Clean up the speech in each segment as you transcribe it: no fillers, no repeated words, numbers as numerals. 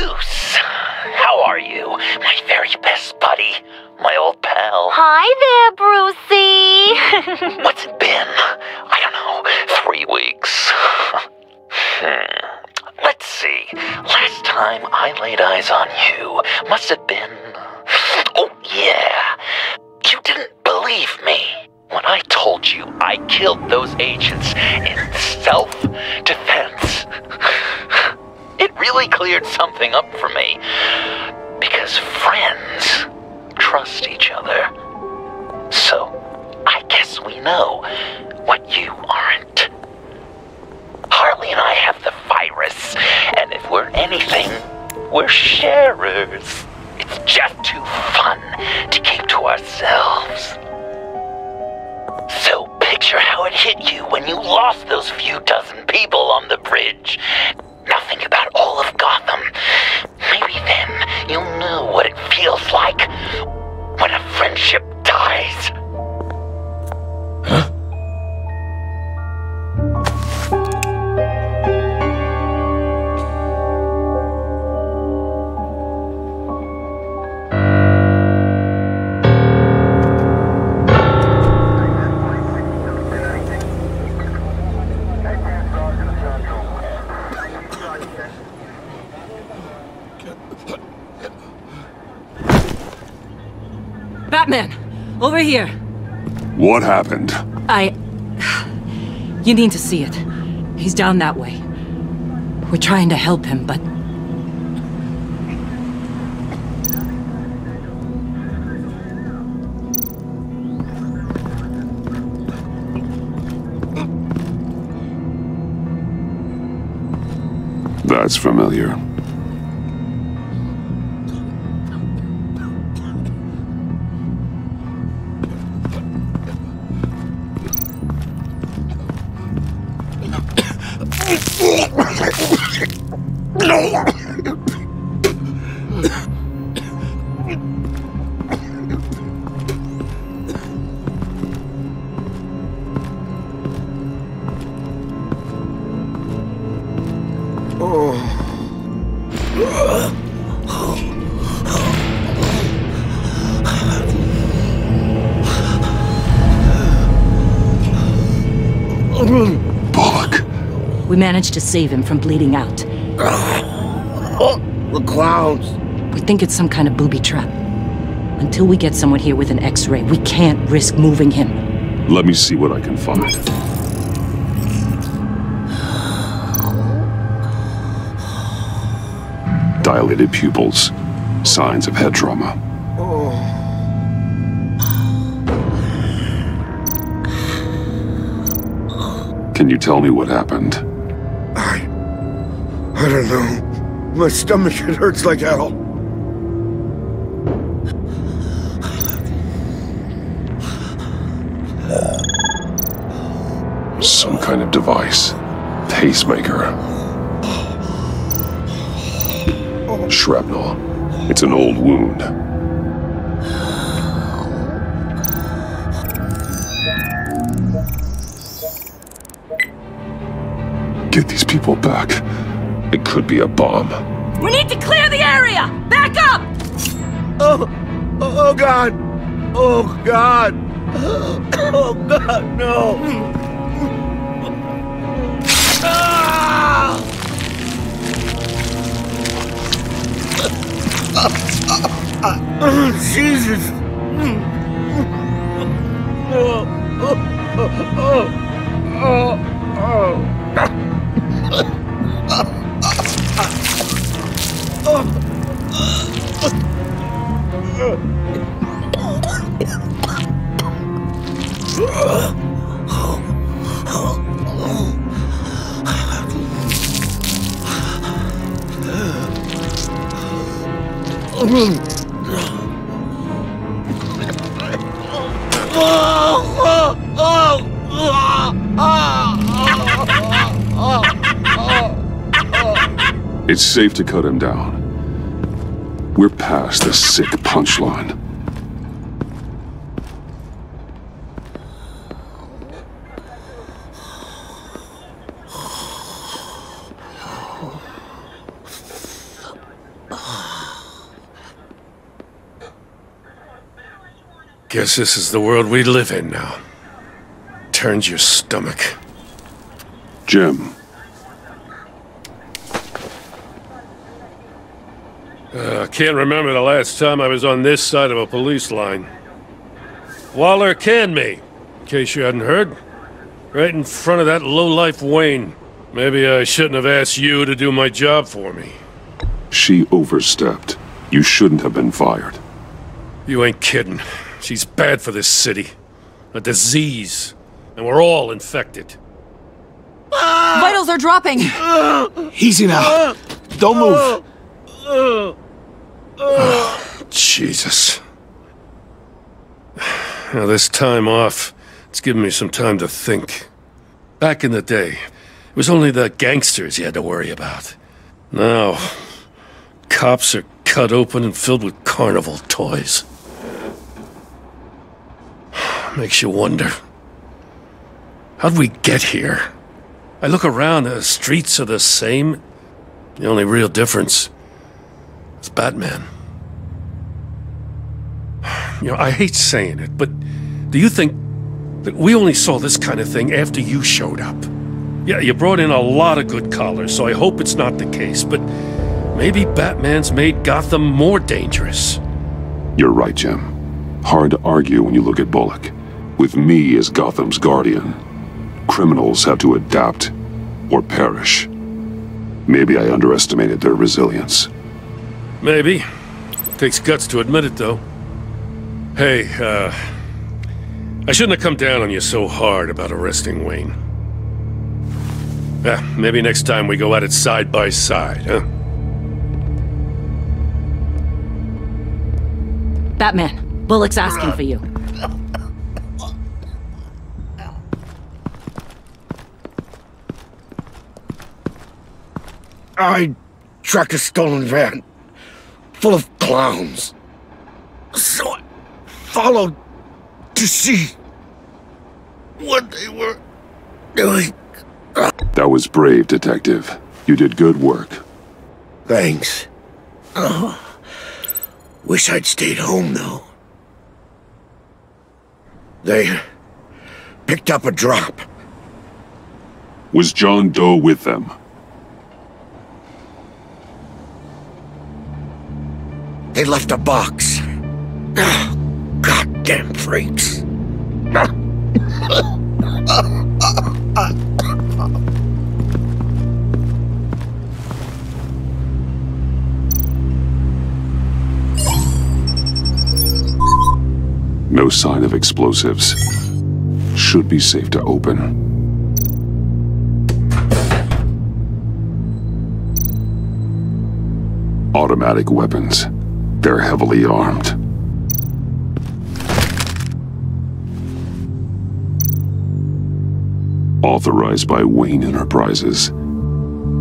Bruce! How are you, my very best buddy, my old pal? Hi there, Brucey! What's it been? I don't know, 3 weeks. Let's see, last time I laid eyes on you must have been... Oh yeah, you didn't believe me when I told you I killed those agents in self-defense. It really cleared something up for me, because friends trust each other. So, I guess we know what you aren't. Harley and I have the virus, and if we're anything, we're sharers. It's just too fun to keep to ourselves. So picture how it hit you when you lost those few dozen people on the bridge. Nothing about all of Gotham. Maybe then you'll know what it feels like when a friendship dies. Huh? Batman! Over here! What happened? You need to see it. He's down that way. We're trying to help him, but... That's familiar. Managed to save him from bleeding out. The clouds. We think it's some kind of booby trap. Until we get someone here with an X-ray, we can't risk moving him. Let me see what I can find. Dilated pupils. Signs of head trauma. Can you tell me what happened? I don't know. My stomach, it hurts like hell. Some kind of device. Pacemaker. Shrapnel. It's an old wound. Get these people back. It could be a bomb. We need to clear the area! Back up! Oh God! Oh God! Oh God, no! Jesus! It's safe to cut him down. We're past the sick punchline. Guess this is the world we live in now. Turns your stomach. Jim. Can't remember the last time I was on this side of a police line. Waller canned me, in case you hadn't heard. Right in front of that lowlife Wayne. Maybe I shouldn't have asked you to do my job for me. She overstepped. You shouldn't have been fired. You ain't kidding. She's bad for this city. A disease. And we're all infected. Vitals are dropping! Easy now. Don't move. Oh, Jesus. Now this time off, it's given me some time to think. Back in the day, it was only the gangsters you had to worry about. Now, cops are cut open and filled with carnival toys. Makes you wonder. How'd we get here? I look around, the streets are the same. The only real difference is Batman. You know, I hate saying it, but do you think that we only saw this kind of thing after you showed up? Yeah, you brought in a lot of good callers, so I hope it's not the case, but maybe Batman's made Gotham more dangerous. You're right, Jim. Hard to argue when you look at Bullock. With me as Gotham's guardian, criminals have to adapt or perish. Maybe I underestimated their resilience. Maybe. Takes guts to admit it, though. Hey, I shouldn't have come down on you so hard about arresting Wayne. Maybe next time we go at it side by side, huh? Batman, Bullock's asking for you. I tracked a stolen van full of clowns. So I followed to see what they were doing. That was brave, Detective. You did good work. Thanks. Wish I'd stayed home, though. They picked up a drop. Was John Doe with them? They left a box. Oh, goddamn freaks. No sign of explosives. Should be safe to open. Automatic weapons. They're heavily armed. Authorized by Wayne Enterprises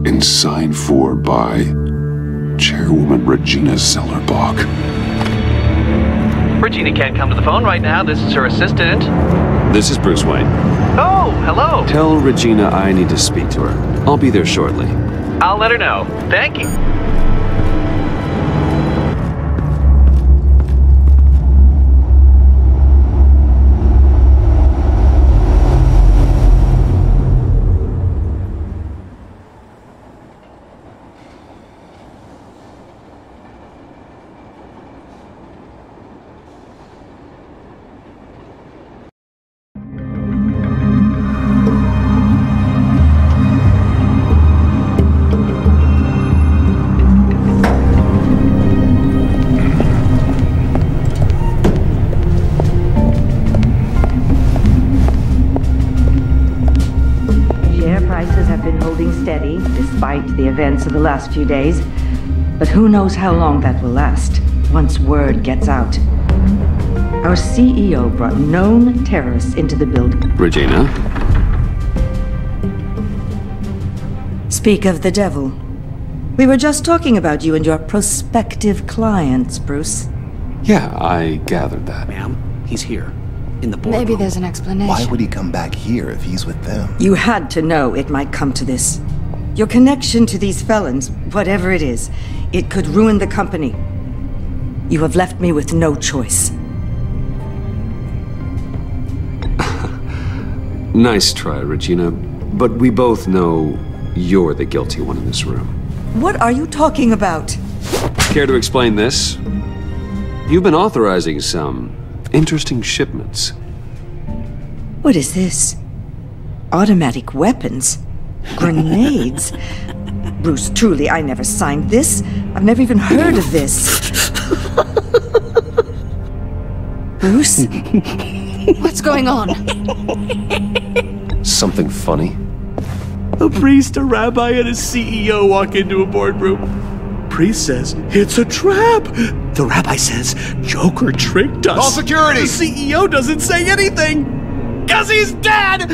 and signed for by Chairwoman Regina Zellerbach. Regina can't come to the phone right now. This is her assistant. This is Bruce Wayne. Oh, hello. Tell Regina I need to speak to her. I'll be there shortly. I'll let her know. Thank you. The events of the last few days, but who knows how long that will last once word gets out. Our CEO brought known terrorists into the building. Regina? Speak of the devil. We were just talking about you and your prospective clients, Bruce. Yeah, I gathered that. Ma'am, he's here. In the boardroom. Maybe there's an explanation. Why would he come back here if he's with them? You had to know it might come to this. Your connection to these felons, whatever it is, it could ruin the company. You have left me with no choice. Nice try, Regina, but we both know you're the guilty one in this room. What are you talking about? Care to explain this? You've been authorizing some interesting shipments. What is this? Automatic weapons? Grenades? Bruce, truly, I never signed this. I've never even heard of this. Bruce? What's going on? Something funny? A priest, a rabbi, and a CEO walk into a boardroom. Priest says, it's a trap. The rabbi says, Joker tricked us. All security! The CEO doesn't say anything, because he's dead!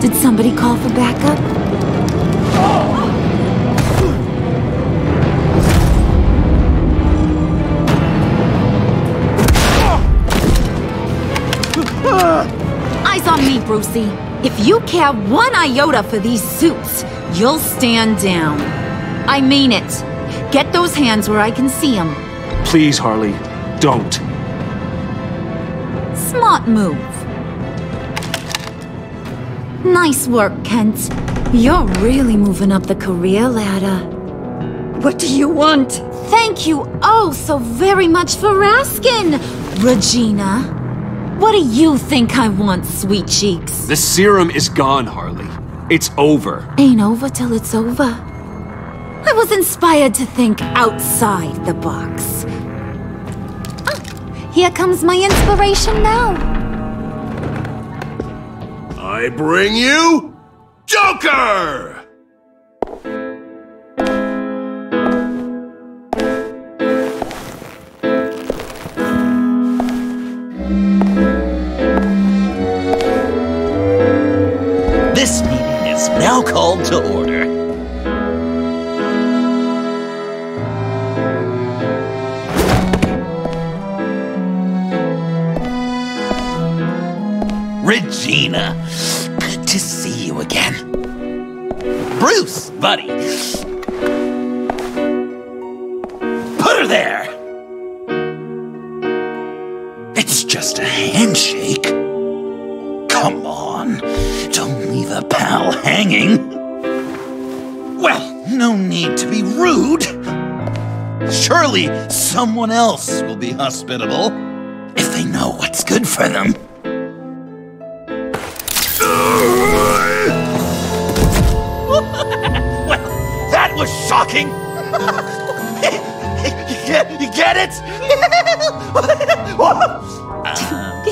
Did somebody call for backup? Eyes on me, Brucey. If you care one iota for these suits, you'll stand down. I mean it. Get those hands where I can see them. Please, Harley, don't. Smart move. Nice work, Kent. You're really moving up the career ladder. What do you want? Thank you oh so very much for asking, Regina. What do you think I want, sweet cheeks? The serum is gone, Harley. It's over. Ain't over till it's over. I was inspired to think outside the box. Ah, here comes my inspiration now. I bring you Joker! This meeting is now called to order. Regina, good to see you again. Bruce, buddy. Put her there. It's just a handshake. Come on, don't leave a pal hanging. Well, no need to be rude. Surely someone else will be hospitable if they know what's good for them. Well, that was shocking! You get it?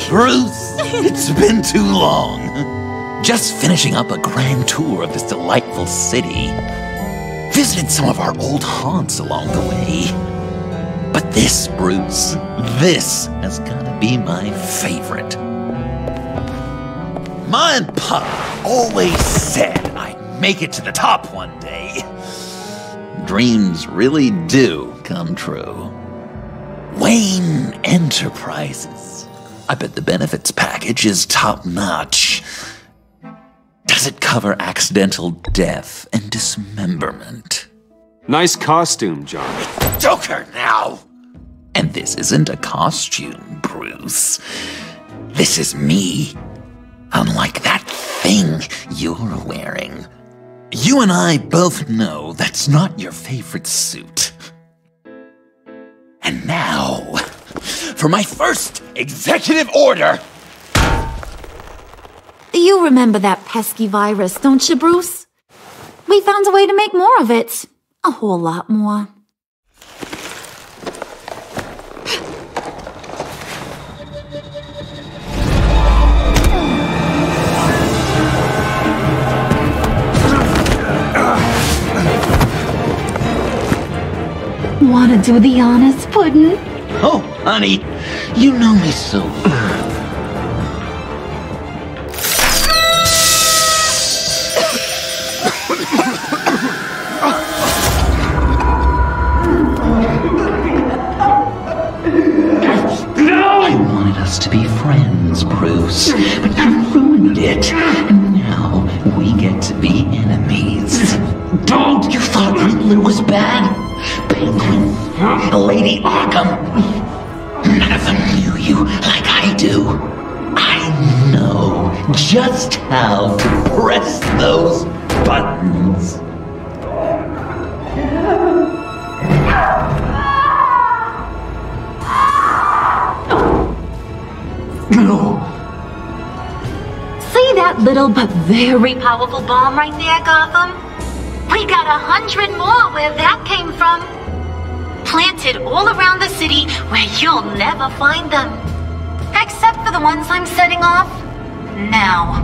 Bruce, it's been too long. Just finishing up a grand tour of this delightful city. Visited some of our old haunts along the way. But this, Bruce, this has gotta be my favorite. Ma and Pa always said I'd make it to the top one day. Dreams really do come true. Wayne Enterprises. I bet the benefits package is top-notch. Does it cover accidental death and dismemberment? Nice costume, John. It's Joker now! And this isn't a costume, Bruce. This is me. Unlike that thing you're wearing. You and I both know that's not your favorite suit. And now, for my first executive order! You remember that pesky virus, don't you, Bruce? We found a way to make more of it. A whole lot more. Want to do the honest pudding? Oh, honey, you know me so well. I wanted us to be friends, Bruce, but you ruined it, and now we get to be enemies. Don't mind. You thought Riddler was bad? Penguin, Lady Arkham. None of them knew you like I do. I know just how to press those buttons. No. See that little but very powerful bomb right there, Gotham? We got 100 more where that came from. Planted all around the city where you'll never find them. Except for the ones I'm setting off now.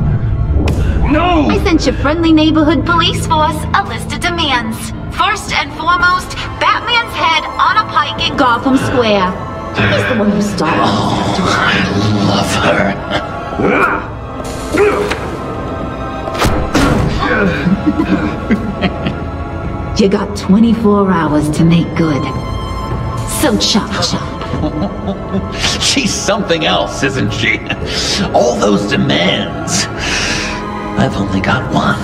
No! I sent your friendly neighborhood police force a list of demands. First and foremost, Batman's head on a pike in Gotham Square. He's the one who started. Oh, I love her. You got 24 hours to make good. So chop. She's something else, isn't she? All those demands. I've only got one.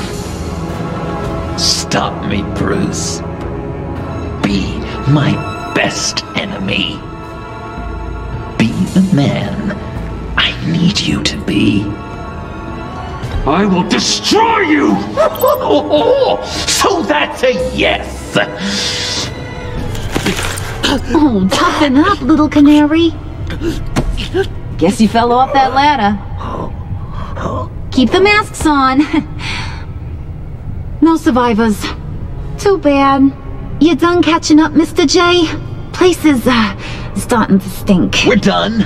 Stop me, Bruce. Be my best enemy. Be the man I need you to be. I will destroy you! So that's a yes! Oh, toughen up, little canary. Guess you fell off that ladder. Keep the masks on. No survivors. Too bad. You done catching up, Mr. J? Place is, starting to stink. We're done.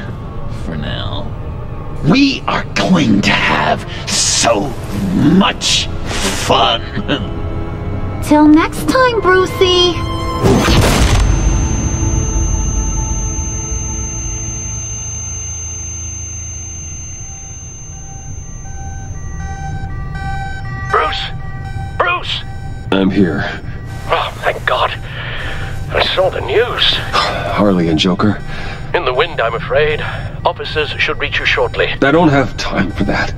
For now. We are going to have so much fun. Till next time, Brucey. Bruce! Bruce! I'm here. Oh, thank God. I saw the news. Harley and Joker? In the wind, I'm afraid. Officers should reach you shortly. I don't have time for that.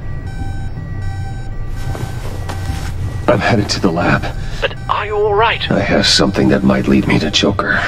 I'm headed to the lab. But are you all right? I have something that might lead me to Joker.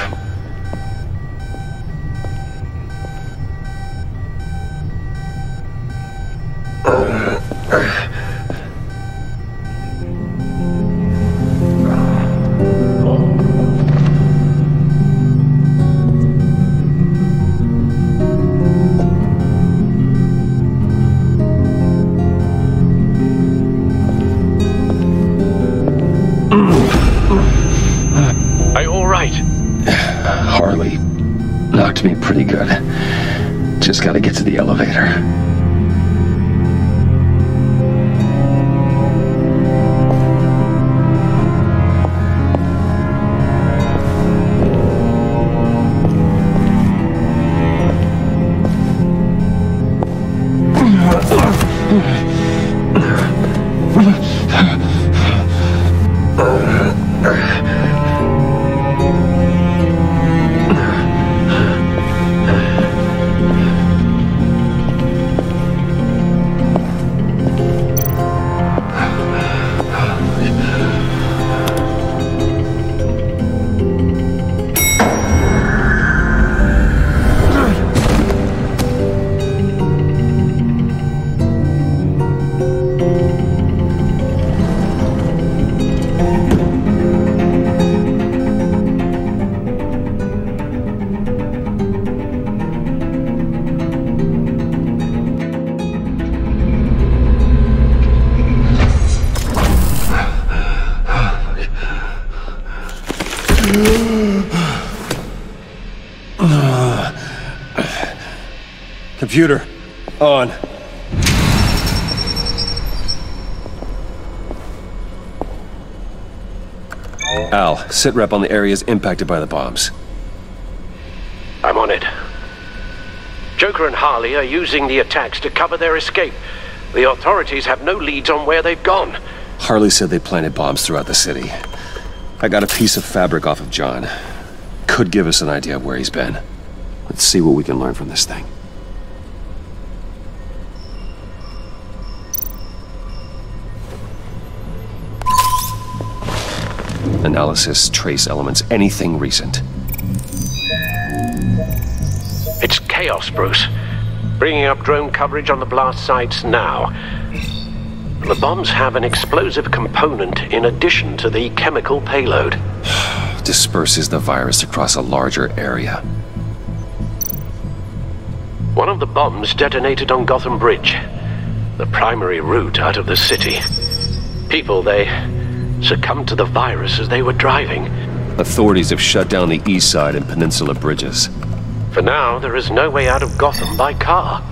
Computer, on. Al, sit rep on the areas impacted by the bombs. I'm on it. Joker and Harley are using the attacks to cover their escape. The authorities have no leads on where they've gone. Harley said they planted bombs throughout the city. I got a piece of fabric off of John. Could give us an idea of where he's been. Let's see what we can learn from this thing. Analysis, trace elements, anything recent. It's chaos, Bruce. Bringing up drone coverage on the blast sites now. The bombs have an explosive component in addition to the chemical payload. Disperses the virus across a larger area. One of the bombs detonated on Gotham Bridge, the primary route out of the city. People, they succumbed to the virus as they were driving. Authorities have shut down the east side and peninsula bridges. For now, there is no way out of Gotham by car.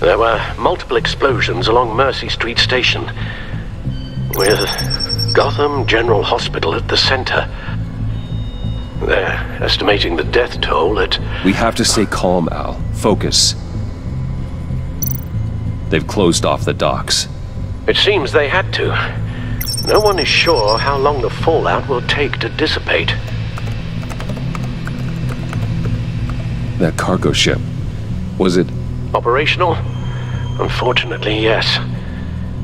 There were multiple explosions along Mercy Street Station, with Gotham General Hospital at the center. They're estimating the death toll at... We have to stay calm, Al. Focus. They've closed off the docks. It seems they had to. No one is sure how long the fallout will take to dissipate. That cargo ship, was it... operational? Unfortunately, yes.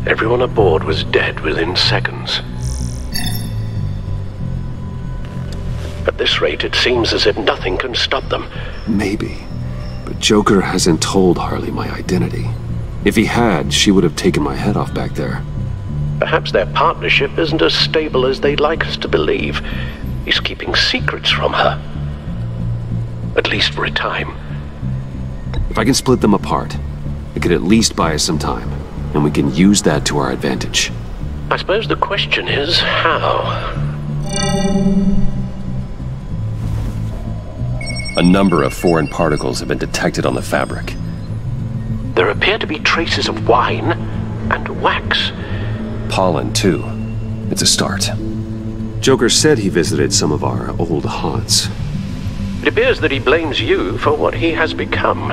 Everyone aboard was dead within seconds. At this rate, it seems as if nothing can stop them. Maybe. But Joker hasn't told Harley my identity. If he had, she would have taken my head off back there. Perhaps their partnership isn't as stable as they'd like us to believe. He's keeping secrets from her. At least for a time. If I can split them apart, it could at least buy us some time, and we can use that to our advantage. I suppose the question is, how? A number of foreign particles have been detected on the fabric. There appear to be traces of wine and wax. Pollen, too. It's a start. Joker said he visited some of our old haunts. It appears that he blames you for what he has become.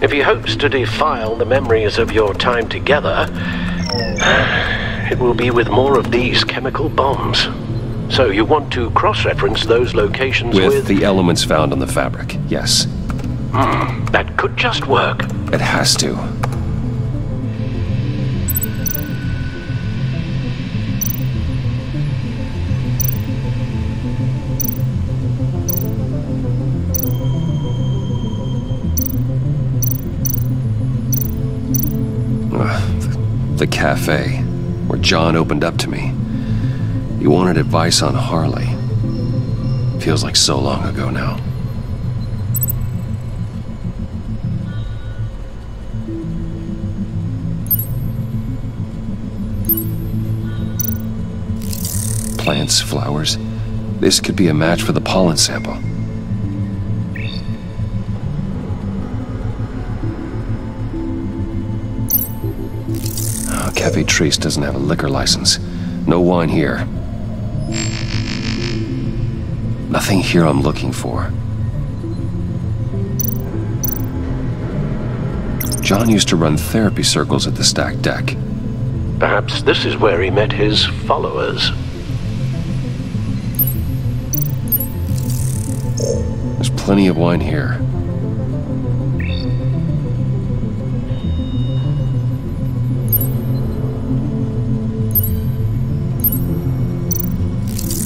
If he hopes to defile the memories of your time together, it will be with more of these chemical bombs. So you want to cross-reference those locations with the elements found on the fabric, yes. That could just work. It has to. The cafe, where John opened up to me. He wanted advice on Harley. Feels like so long ago now. Plants, flowers. This could be a match for the pollen sample. Oh, Cafe Trace doesn't have a liquor license. No wine here. Nothing here I'm looking for. John used to run therapy circles at the Stack Deck. Perhaps this is where he met his followers. There's plenty of wine here.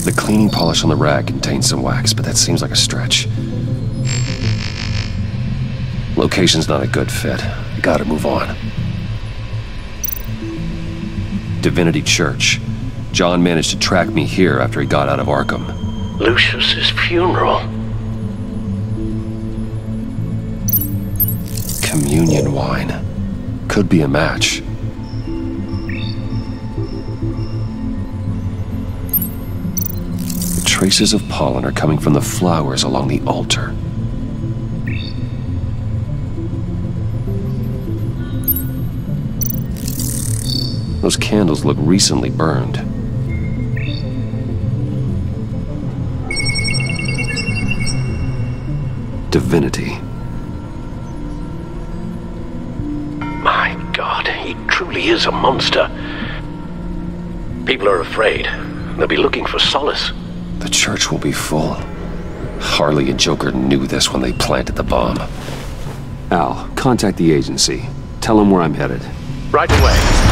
The cleaning polish on the rag contains some wax, but that seems like a stretch. Location's not a good fit. I gotta move on. Divinity Church. John managed to track me here after he got out of Arkham. Lucius's funeral. Communion wine. Could be a match. The traces of pollen are coming from the flowers along the altar. Those candles look recently burned. Divinity. He is a monster. People are afraid. They'll be looking for solace. The church will be full. Harley and Joker knew this when they planted the bomb. Al, contact the agency. Tell them where I'm headed. Right away.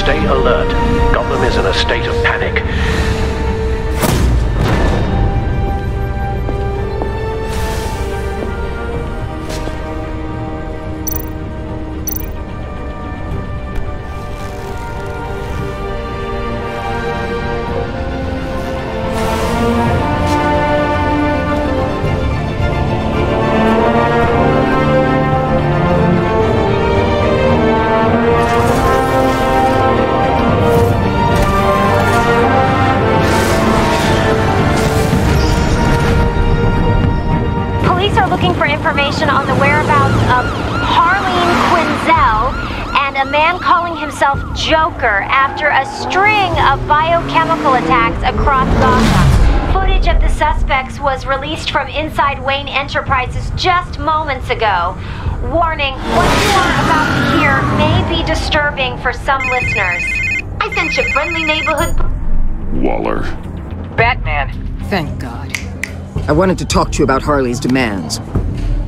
Stay alert. Gotham is in a state of panic. Joker after a string of biochemical attacks across Gotham. Footage of the suspects was released from inside Wayne Enterprises just moments ago. Warning, what you are about to hear may be disturbing for some listeners. I sent you friendly neighborhood... Waller. Batman. Thank God. I wanted to talk to you about Harley's demands.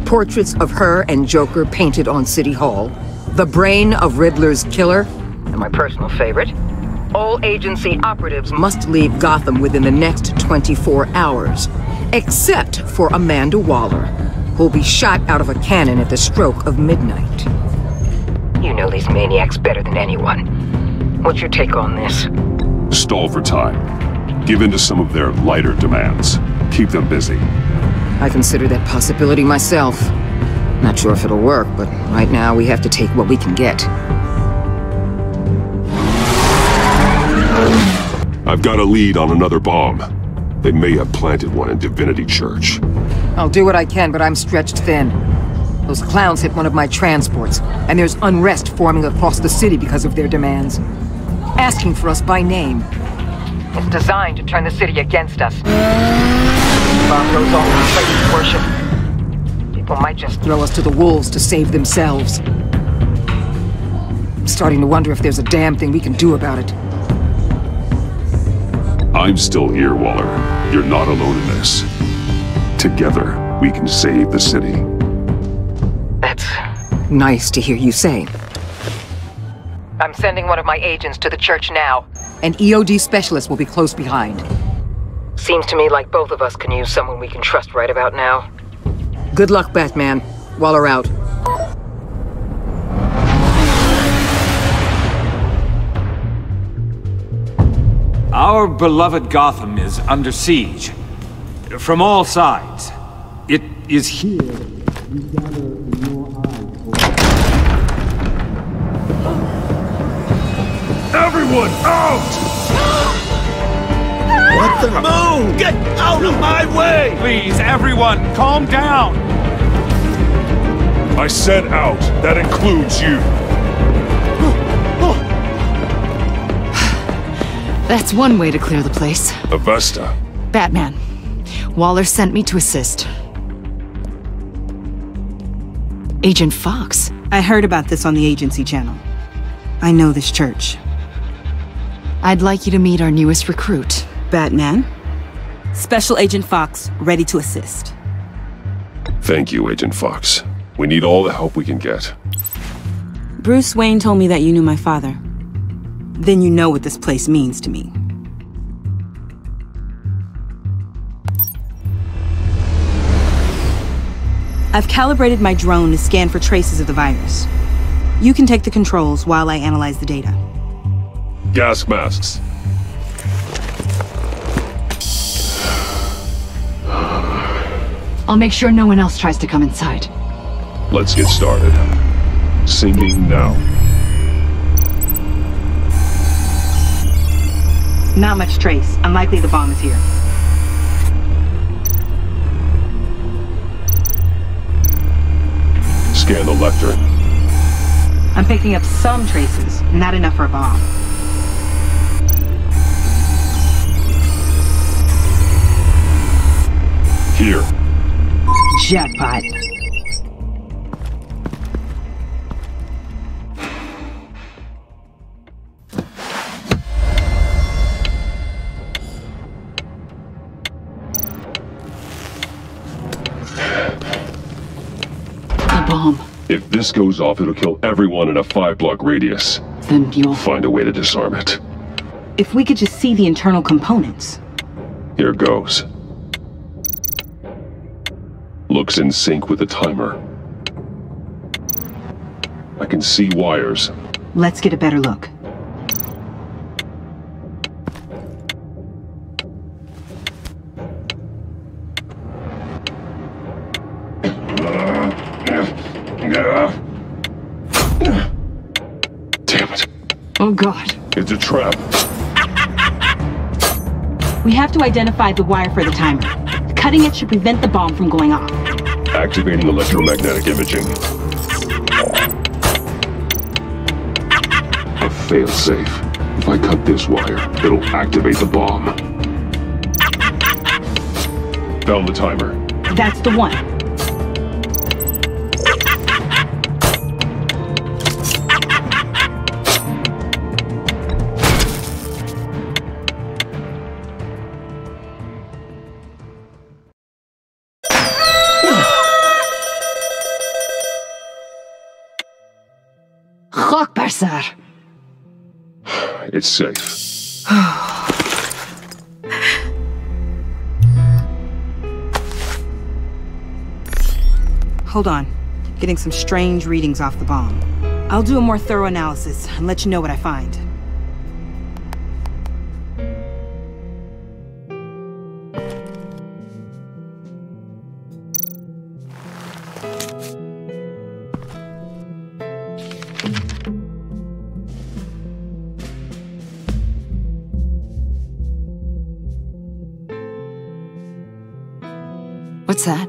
Portraits of her and Joker painted on City Hall. The brain of Riddler's killer. And my personal favorite, all agency operatives must leave Gotham within the next 24 hours, except for Amanda Waller, who'll be shot out of a cannon at the stroke of midnight. You know these maniacs better than anyone. What's your take on this? Stall for time. Give in to some of their lighter demands. Keep them busy. I consider that possibility myself. Not sure if it'll work, but right now we have to take what we can get. I've got a lead on another bomb. They may have planted one in Divinity Church. I'll do what I can, but I'm stretched thin. Those clowns hit one of my transports, and there's unrest forming across the city because of their demands. Asking for us by name. It's designed to turn the city against us. Bomb goes off in place of worship. People might just throw us to the wolves to save themselves. I'm starting to wonder if there's a damn thing we can do about it. I'm still here, Waller. You're not alone in this. Together, we can save the city. That's nice to hear you say. I'm sending one of my agents to the church now. An EOD specialist will be close behind. Seems to me like both of us can use someone we can trust right about now. Good luck, Batman. Waller out. Our beloved Gotham is under siege, from all sides. It is here we gather in your eye. Everyone out! What the moon? Get out of my way! Please, everyone, calm down. I said out. That includes you. That's one way to clear the place. Avesta. Batman. Waller sent me to assist. Agent Fox. I heard about this on the agency channel. I know this church. I'd like you to meet our newest recruit. Batman. Special Agent Fox, ready to assist. Thank you, Agent Fox. We need all the help we can get. Bruce Wayne told me that you knew my father. Then you know what this place means to me. I've calibrated my drone to scan for traces of the virus. You can take the controls while I analyze the data. Gas masks. I'll make sure no one else tries to come inside. Let's get started. Singing now. Not much trace. Unlikely the bomb is here. Scan the lectern. I'm picking up some traces. Not enough for a bomb. Here. Jackpot. If this goes off, it'll kill everyone in a 5-block radius. then you'll find a way to disarm it. If we could just see the internal components. Here goes. Looks in sync with the timer. I can see wires. Let's get a better look. Damn it. Oh God. It's a trap. We have to identify the wire for the timer. Cutting it should prevent the bomb from going off. Activating electromagnetic imaging. A failsafe. If I cut this wire, it'll activate the bomb. Found the timer. That's the one. Sir. It's safe. Hold on. Getting some strange readings off the bomb. I'll do a more thorough analysis and let you know what I find. What's that?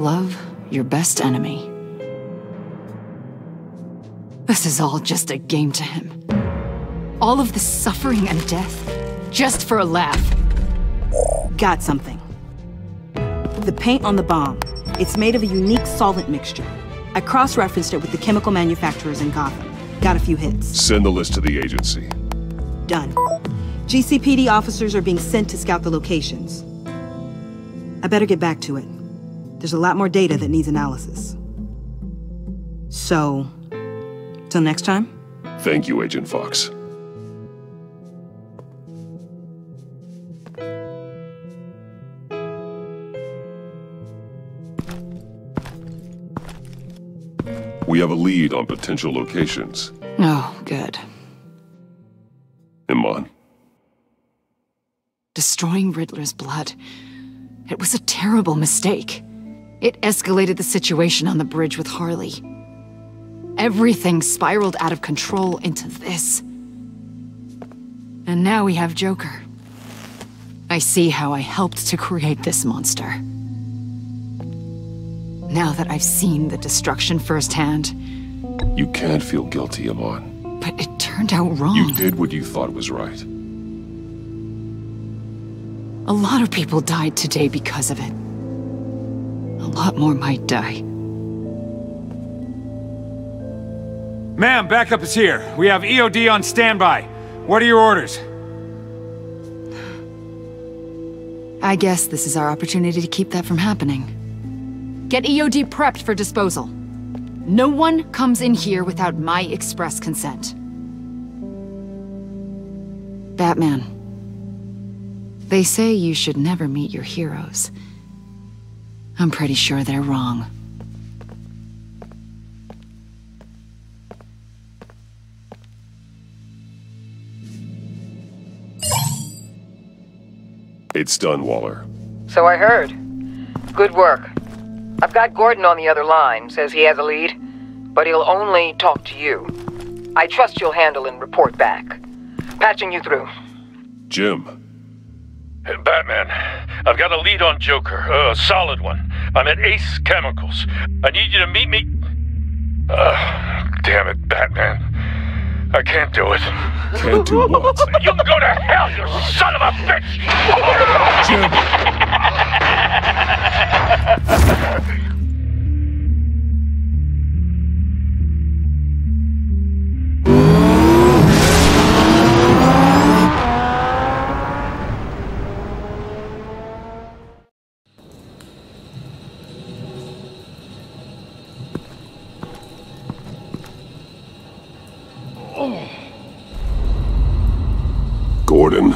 Love your best enemy. This is all just a game to him. All of this suffering and death, just for a laugh. Got something. The paint on the bomb. It's made of a unique solvent mixture. I cross-referenced it with the chemical manufacturers in Gotham. Got a few hits. Send the list to the agency. Done. GCPD officers are being sent to scout the locations. I better get back to it. There's a lot more data that needs analysis. So, till next time? Thank you, Agent Fox. We have a lead on potential locations. Oh, good. Iman. Destroying Riddler's blood. It was a terrible mistake. It escalated the situation on the bridge with Harley. Everything spiraled out of control into this. And now we have Joker. I see how I helped to create this monster. Now that I've seen the destruction firsthand... You can't feel guilty, Amon. But it turned out wrong. You did what you thought was right. A lot of people died today because of it. A lot more might die. Ma'am, backup is here. We have EOD on standby. What are your orders? I guess this is our opportunity to keep that from happening. Get EOD prepped for disposal. No one comes in here without my express consent. Batman. They say you should never meet your heroes. I'm pretty sure they're wrong. It's done, Waller. So I heard. Good work. I've got Gordon on the other line, says he has a lead, but he'll only talk to you. I trust you'll handle and report back. Patching you through. Jim. Batman, I've got a lead on Joker, a solid one. I'm at Ace Chemicals. I need you to meet me... damn it, Batman. I can't do it. Can't do what? You can go to hell, you son of a bitch! Jim! Gordon.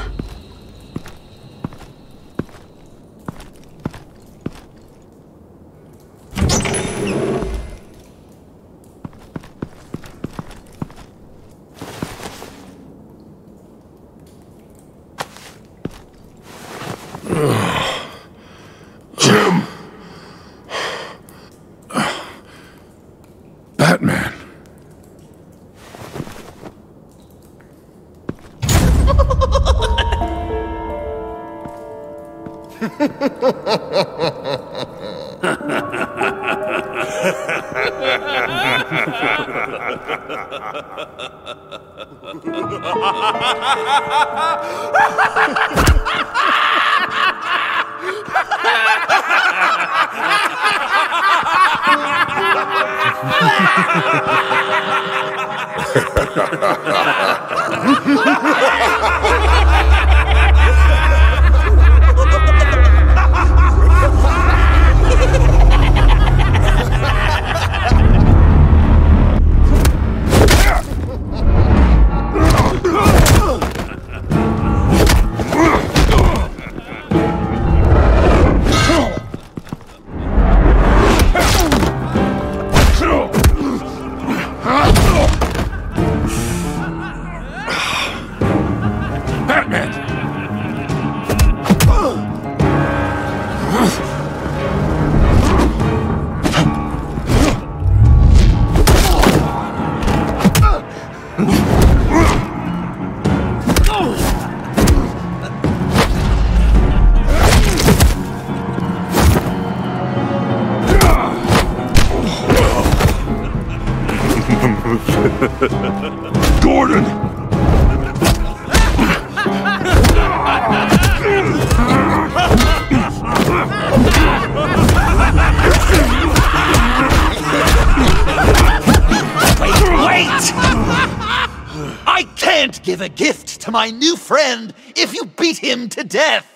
A gift to my new friend if you beat him to death!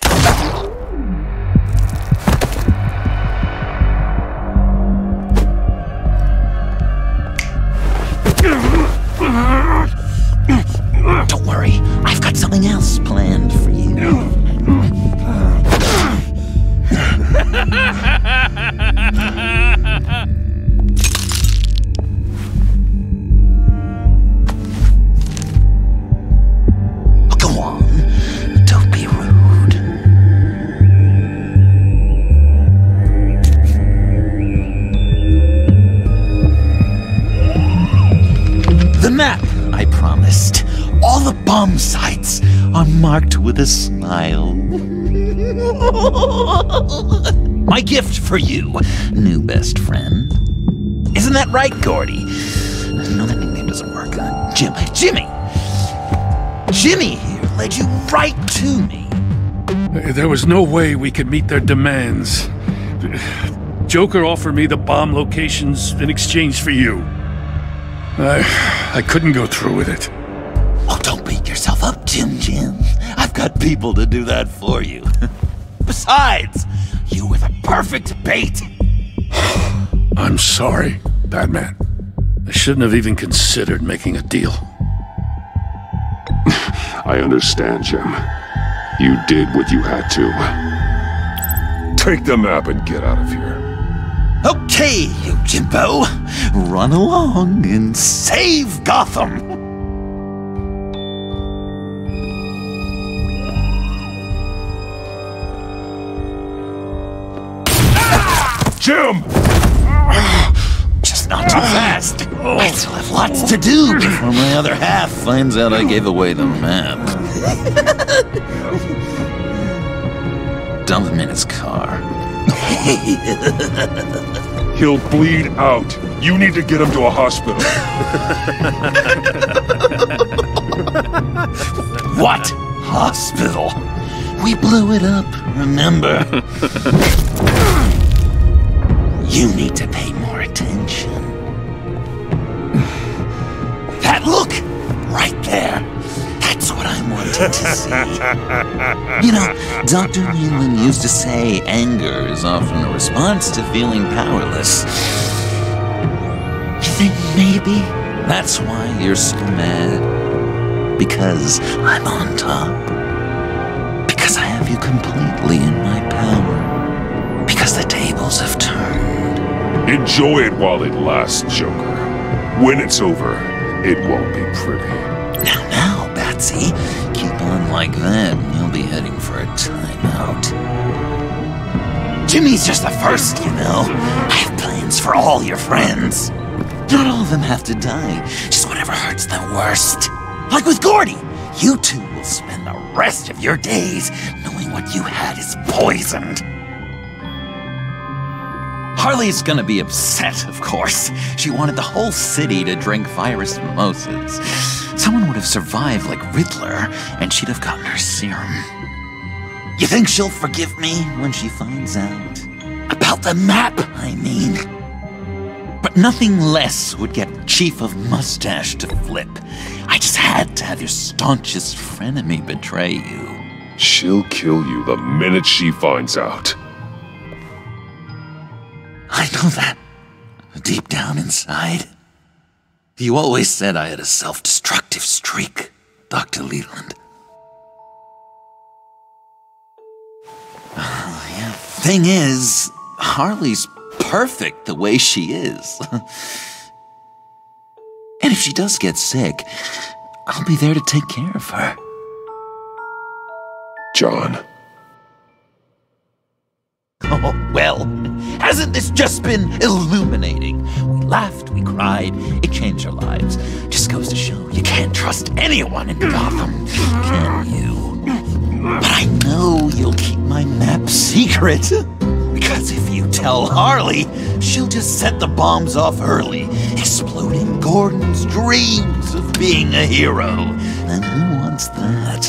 Don't worry, I've got something else planned for you. Bomb sites are marked with a smile. My gift for you, new best friend. Isn't that right, Gordy? No, that nickname doesn't work. Jimmy here led you right to me. There was no way we could meet their demands. Joker offered me the bomb locations in exchange for you. I couldn't go through with it. Oh, don't beat yourself up, Jim. I've got people to do that for you. Besides, you were the perfect bait. I'm sorry, Batman. I shouldn't have even considered making a deal. I understand, Jim. You did what you had to. Take the map and get out of here. Okay, you Jimbo. Run along and save Gotham. Jim! Just not too fast. I still have lots to do before my other half finds out I gave away the map. Dump him in his car. He'll bleed out. You need to get him to a hospital. What hospital? We blew it up, remember? You need to pay more attention. That look! Right there. That's what I wanted to see. You know, Dr. Nealon used to say anger is often a response to feeling powerless. You think maybe That's why you're so mad. Because I'm on top. Because I have you completely in my power. Because the tables have turned. Enjoy it while it lasts, Joker. When it's over, it won't be pretty. Now, now, Batsy. Keep on like that, and you'll be heading for a timeout. Jimmy's just the first, you know. I have plans for all your friends. Not all of them have to die, just whatever hurts the worst. Like with Gordy, you two will spend the rest of your days knowing what you had is poisoned. Harley's gonna be upset, of course. She wanted the whole city to drink virus mimosas. Someone would have survived like Riddler, and she'd have gotten her serum. You think she'll forgive me when she finds out? About the map, I mean. But nothing less would get Chief of Mustache to flip. I just had to have your staunchest frenemy betray you. She'll kill you the minute she finds out. I know that. Deep down inside. You always said I had a self-destructive streak, Dr. Leland. Yeah. Thing is, Harley's perfect the way she is. And if she does get sick, I'll be there to take care of her. John. Oh, well, hasn't this just been illuminating? We laughed, we cried, it changed our lives. Just goes to show you can't trust anyone in Gotham, can you? But I know you'll keep my map secret. Because if you tell Harley, she'll just set the bombs off early, exploding Gordon's dreams of being a hero. And who wants that?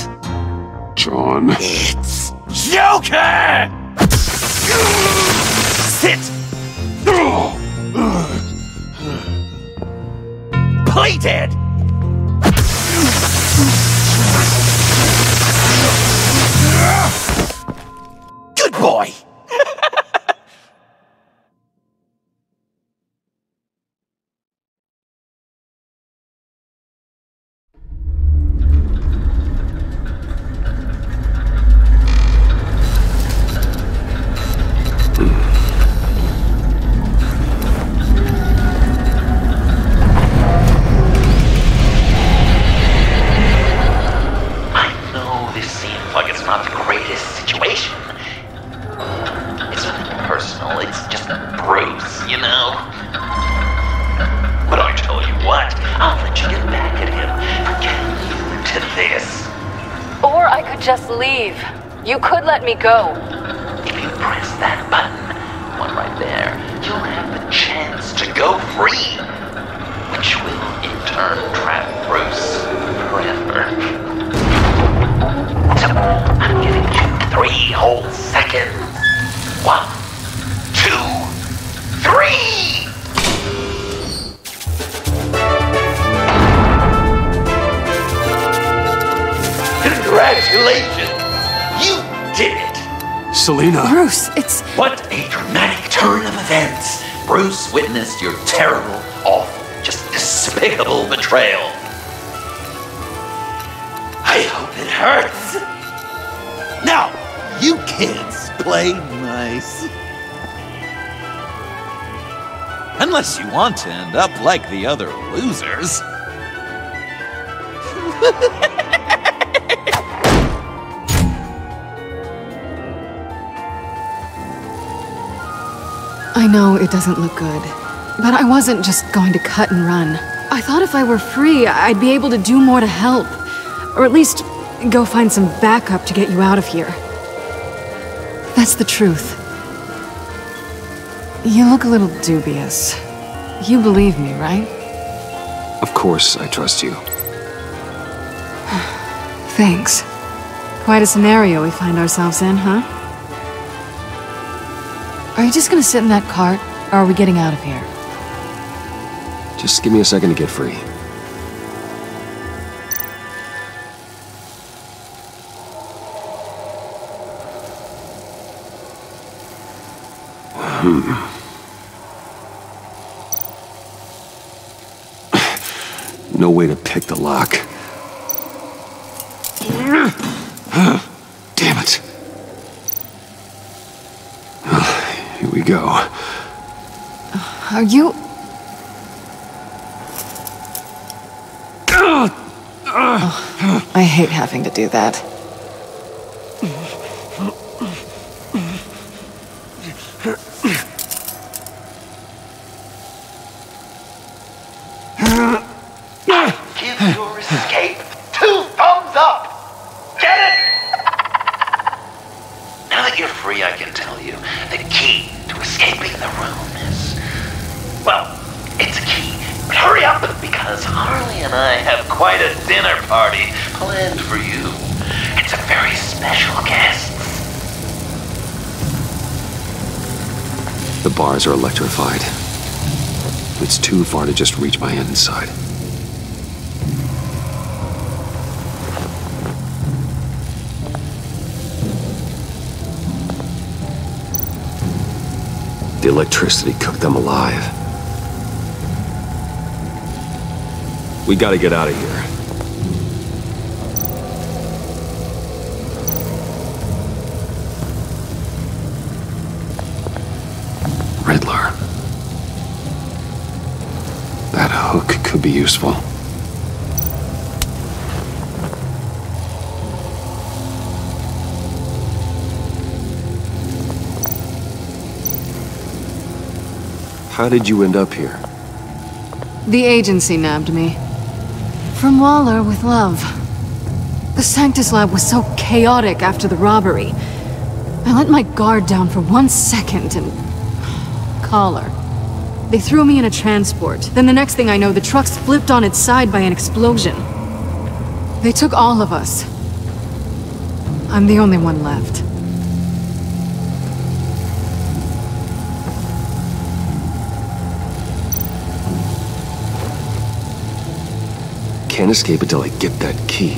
John. It's Joker! Sit! Play dead! Good boy! Me go. If you press that button, one right there, you'll have the chance to go free, which will in turn trap Bruce forever. So I'm giving you 3 whole seconds. 1, 2, 3! Congratulations! Did it. Selina. Bruce, it's... What a dramatic turn of events. Bruce witnessed your terrible, awful, just despicable betrayal. I hope it hurts. Now, you kids play nice. Unless you want to end up like the other losers. I know it doesn't look good, but I wasn't just going to cut and run. I thought if I were free, I'd be able to do more to help. Or at least go find some backup to get you out of here. That's the truth. You look a little dubious. You believe me, right? Of course I trust you. Thanks. Quite a scenario we find ourselves in, huh? Are you just gonna sit in that cart, or are we getting out of here? Just give me a second to get free. No way to pick the lock. Damn it. Well, here we go. Are you... Oh, I hate having to do that. Are electrified. It's too far to just reach my hand inside. The electricity cooked them alive. We gotta get out of here. Be useful. How did you end up here? The agency nabbed me. From Waller with love. The Sanctus Lab was so chaotic after the robbery. I let my guard down for 1 second and... collar. They threw me in a transport. Then the next thing I know, the truck's flipped on its side by an explosion. They took all of us. I'm the only one left. Can't escape until I get that key.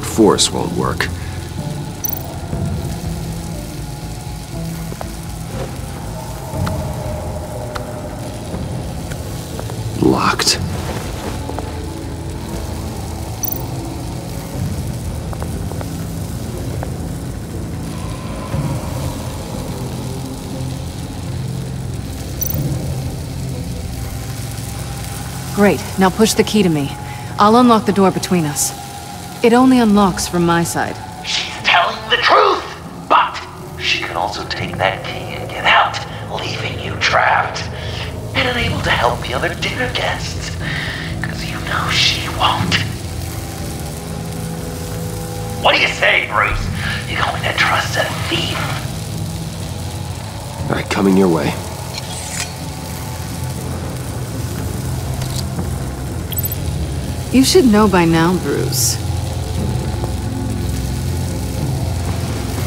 Force won't work. Locked. Great. Now push the key to me. I'll unlock the door between us. It only unlocks from my side. She's telling the truth! But she could also take that key and get out, leaving you trapped. And unable to help the other dinner guests. Because you know she won't. What do you say, Bruce? You're going to trust a thief? All right, coming your way. You should know by now, Bruce.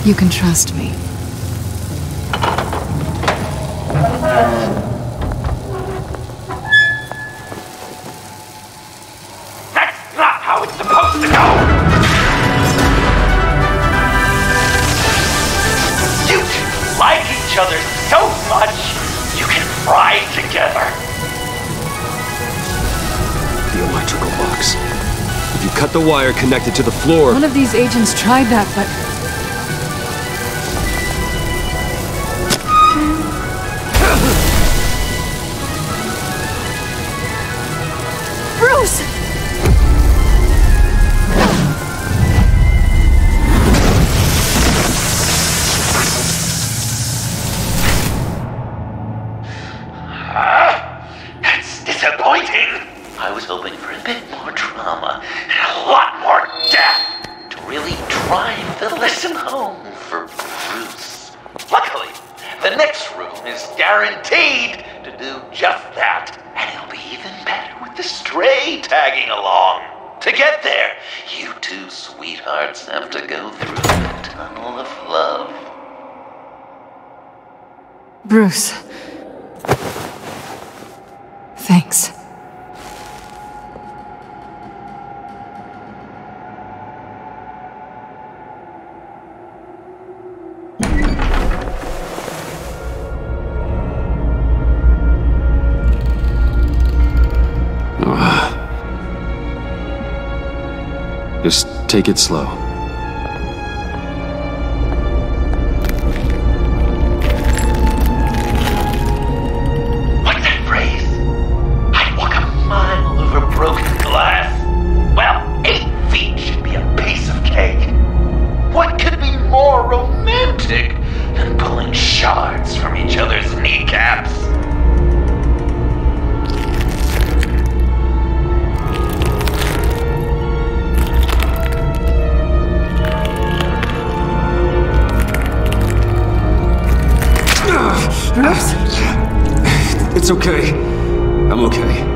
You can trust me. That's not how it's supposed to go! You two like each other so much, you can fry together. The electrical box. If you cut the wire connected to the floor... One of these agents tried that, but... to get there. You two sweethearts have to go through the tunnel of love. Bruce. Thanks. Just take it slow. What's that phrase? I'd walk a mile over broken glass. Well, 8 feet should be a piece of cake. What could be more romantic than pulling shards from each other's kneecaps? It's okay. I'm okay.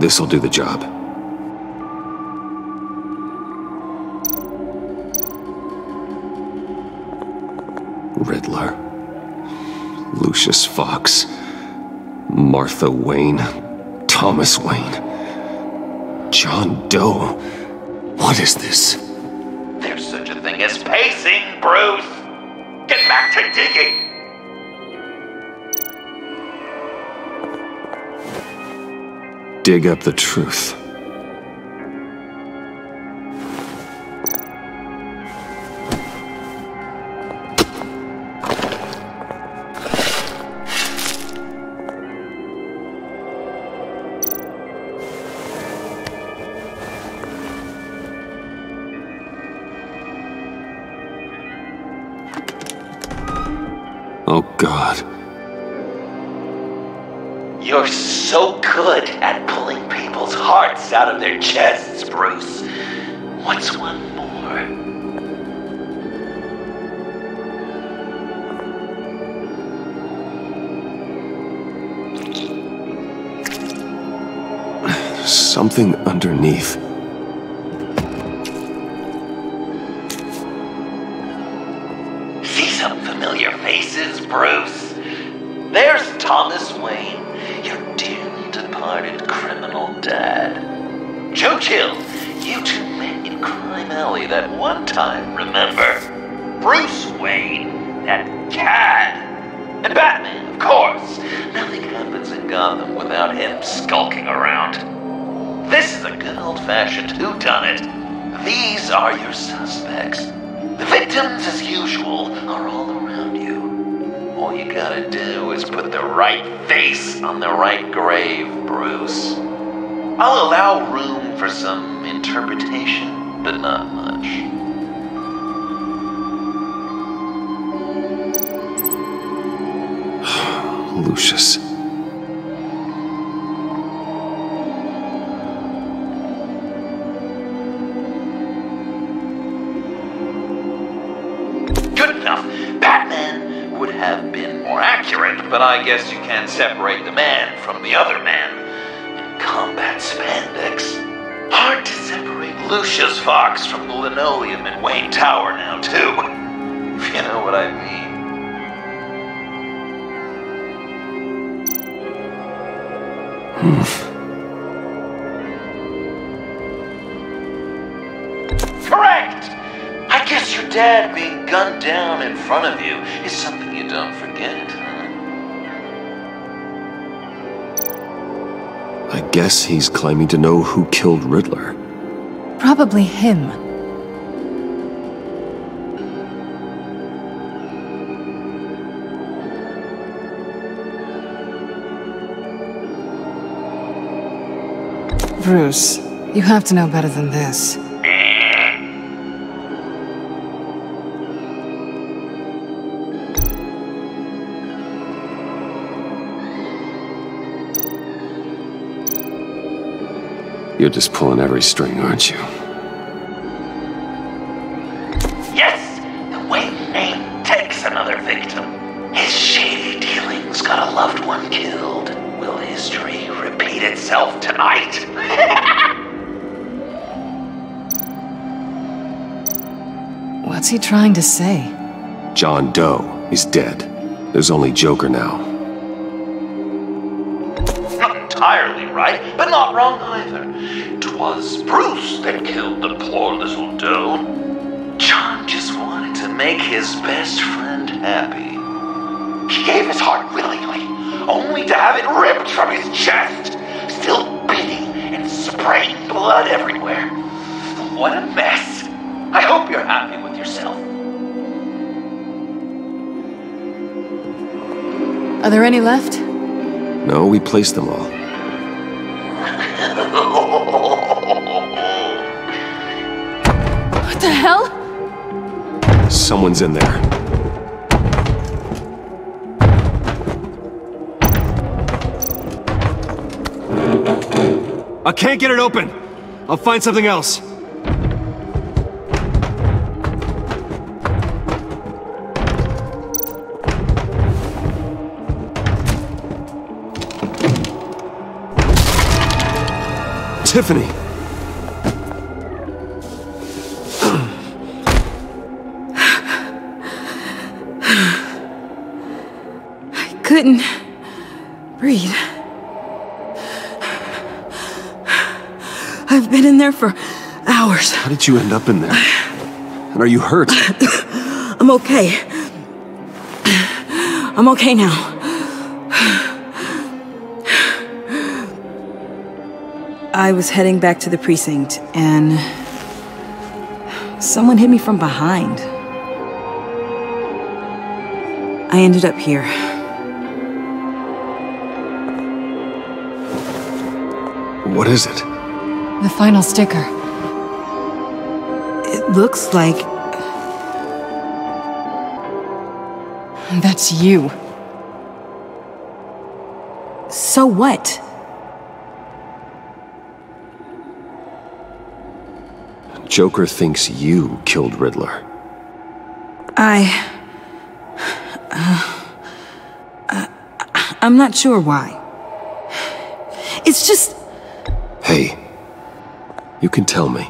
This'll do the job. Riddler. Lucius Fox. Martha Wayne. Thomas Wayne. John Doe. What is this? There's such a thing as pacing, Bruce! Get back to digging! Dig up the truth. Oh, God. You're so good at pulling people's hearts out of their chests, Bruce. What's one more? Something underneath. See some familiar faces, Bruce? There's Thomas Wayne. Criminal dad. Joe Chill, you two met in Crime Alley that one time, remember? Bruce Wayne, that cad. And Batman, of course. Nothing happens in Gotham without him skulking around. This is a good old-fashioned whodunit. These are your suspects. The victims, as usual, are all around you. All you gotta do is put the right face on the right grave, Bruce. I'll allow room for some interpretation, but not much. Lucius. Good enough. Batman! have been more accurate, but I guess you can separate the man from the other man in combat spandex. Hard to separate Lucius Fox from the linoleum in Wayne Tower now, too. If you know what I mean. Correct! I guess your dad being gunned down in front of you is something you don't forget. I guess he's claiming to know who killed Riddler. Probably him. Bruce, you have to know better than this. You're just pulling every string, aren't you? Yes! The Wayne name takes another victim. His shady dealings got a loved one killed. Will history repeat itself tonight? What's he trying to say? John Doe is dead. There's only Joker now. Not entirely right, but not wrong either. 'Twas Bruce that killed the poor little Doe. John just wanted to make his best friend happy. He gave his heart willingly, only to have it ripped from his chest, still beating and spraying blood everywhere. What a mess. I hope you're happy with yourself. Are there any left? No, we placed them all. What the hell? Someone's in there. I can't get it open. I'll find something else. Tiffany! I couldn't breathe. I've been in there for hours. How did you end up in there? And are you hurt? I'm okay. I'm okay now. I was heading back to the precinct, and someone hit me from behind. I ended up here. What is it? The final sticker. It looks like... That's you. So what? Joker thinks you killed Riddler. I'm not sure why. It's just... Hey, you can tell me.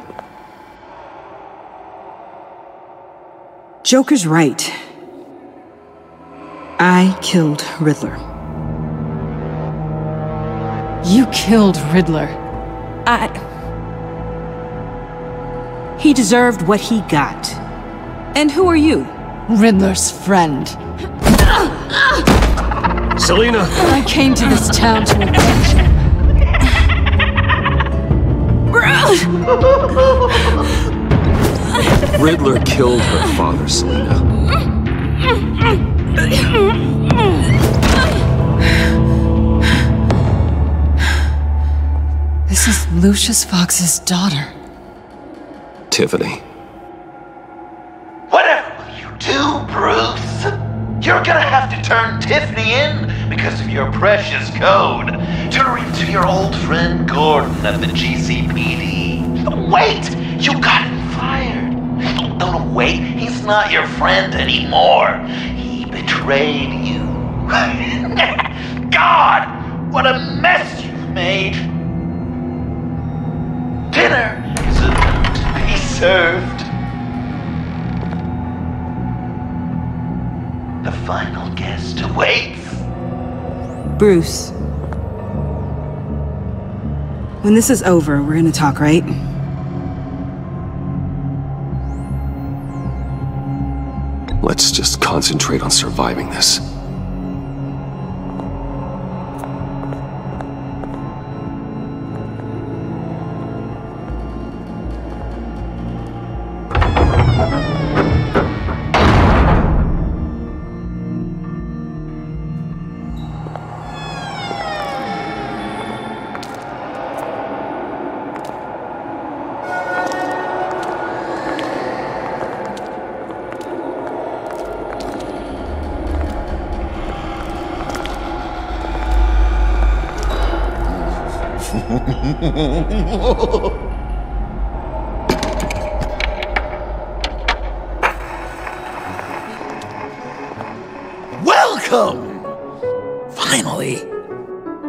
Joker's right. I killed Riddler. You killed Riddler. He deserved what he got. And who are you? Riddler's friend. Selina! I came to this town to avenge you. Bro! Riddler killed her father, Selina. This is Lucius Fox's daughter. Tiffany. Whatever will you do, Bruce? You're gonna have to turn Tiffany in because of your precious code to reach your old friend Gordon at the GCPD. Wait! You got him fired! Don't wait, he's not your friend anymore. He betrayed betrayed you. God, what a mess you've made. Dinner is about to be served. The final guest awaits. Bruce. When this is over, we're gonna talk, right? Let's just concentrate on surviving this. Welcome! Finally!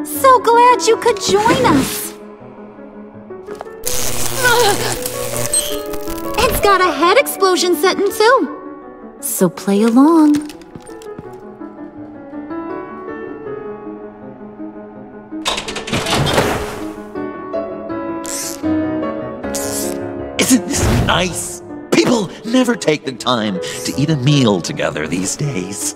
So glad you could join us! It's got a head explosion setting too, so play along. Nice. People never take the time to eat a meal together these days.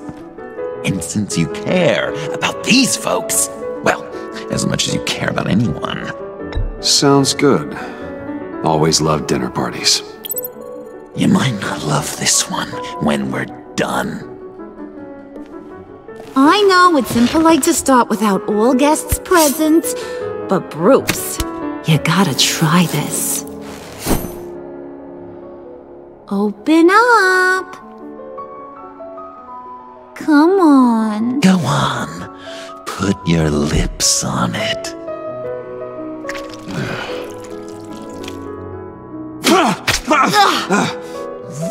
And since you care about these folks, well, as much as you care about anyone. Sounds good. Always loved dinner parties. You might not love this one when we're done. I know it's impolite to start without all guests present, but Bruce, you gotta try this. Open up! Come on. Go on. Put your lips on it.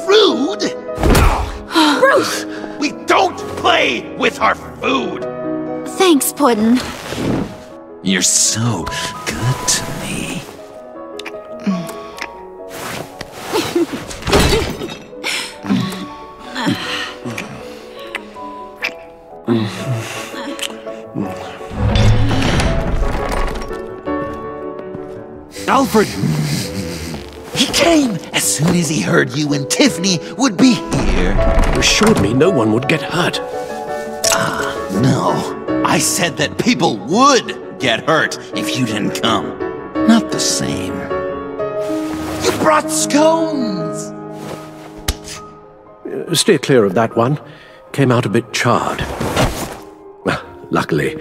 Rude! Bruce! We don't play with our food! Thanks, Puddin'. You're so good to me. Alfred! He came as soon as he heard you and Tiffany would be here. You assured me no one would get hurt. No. I said that people would get hurt if you didn't come. Not the same. You brought scones! Steer clear of that one. Came out a bit charred. Luckily,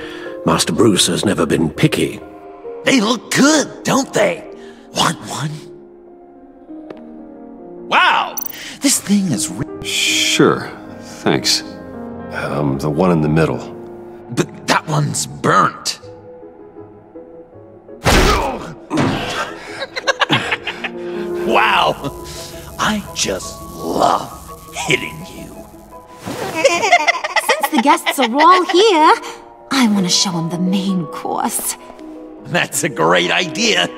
Master Bruce has never been picky. They look good, don't they? Want one? Wow! This thing is Sure, thanks. The one in the middle. But that one's burnt. Wow! I just love hitting you. Since the guests are all here, I want to show them the main course. That's a great idea.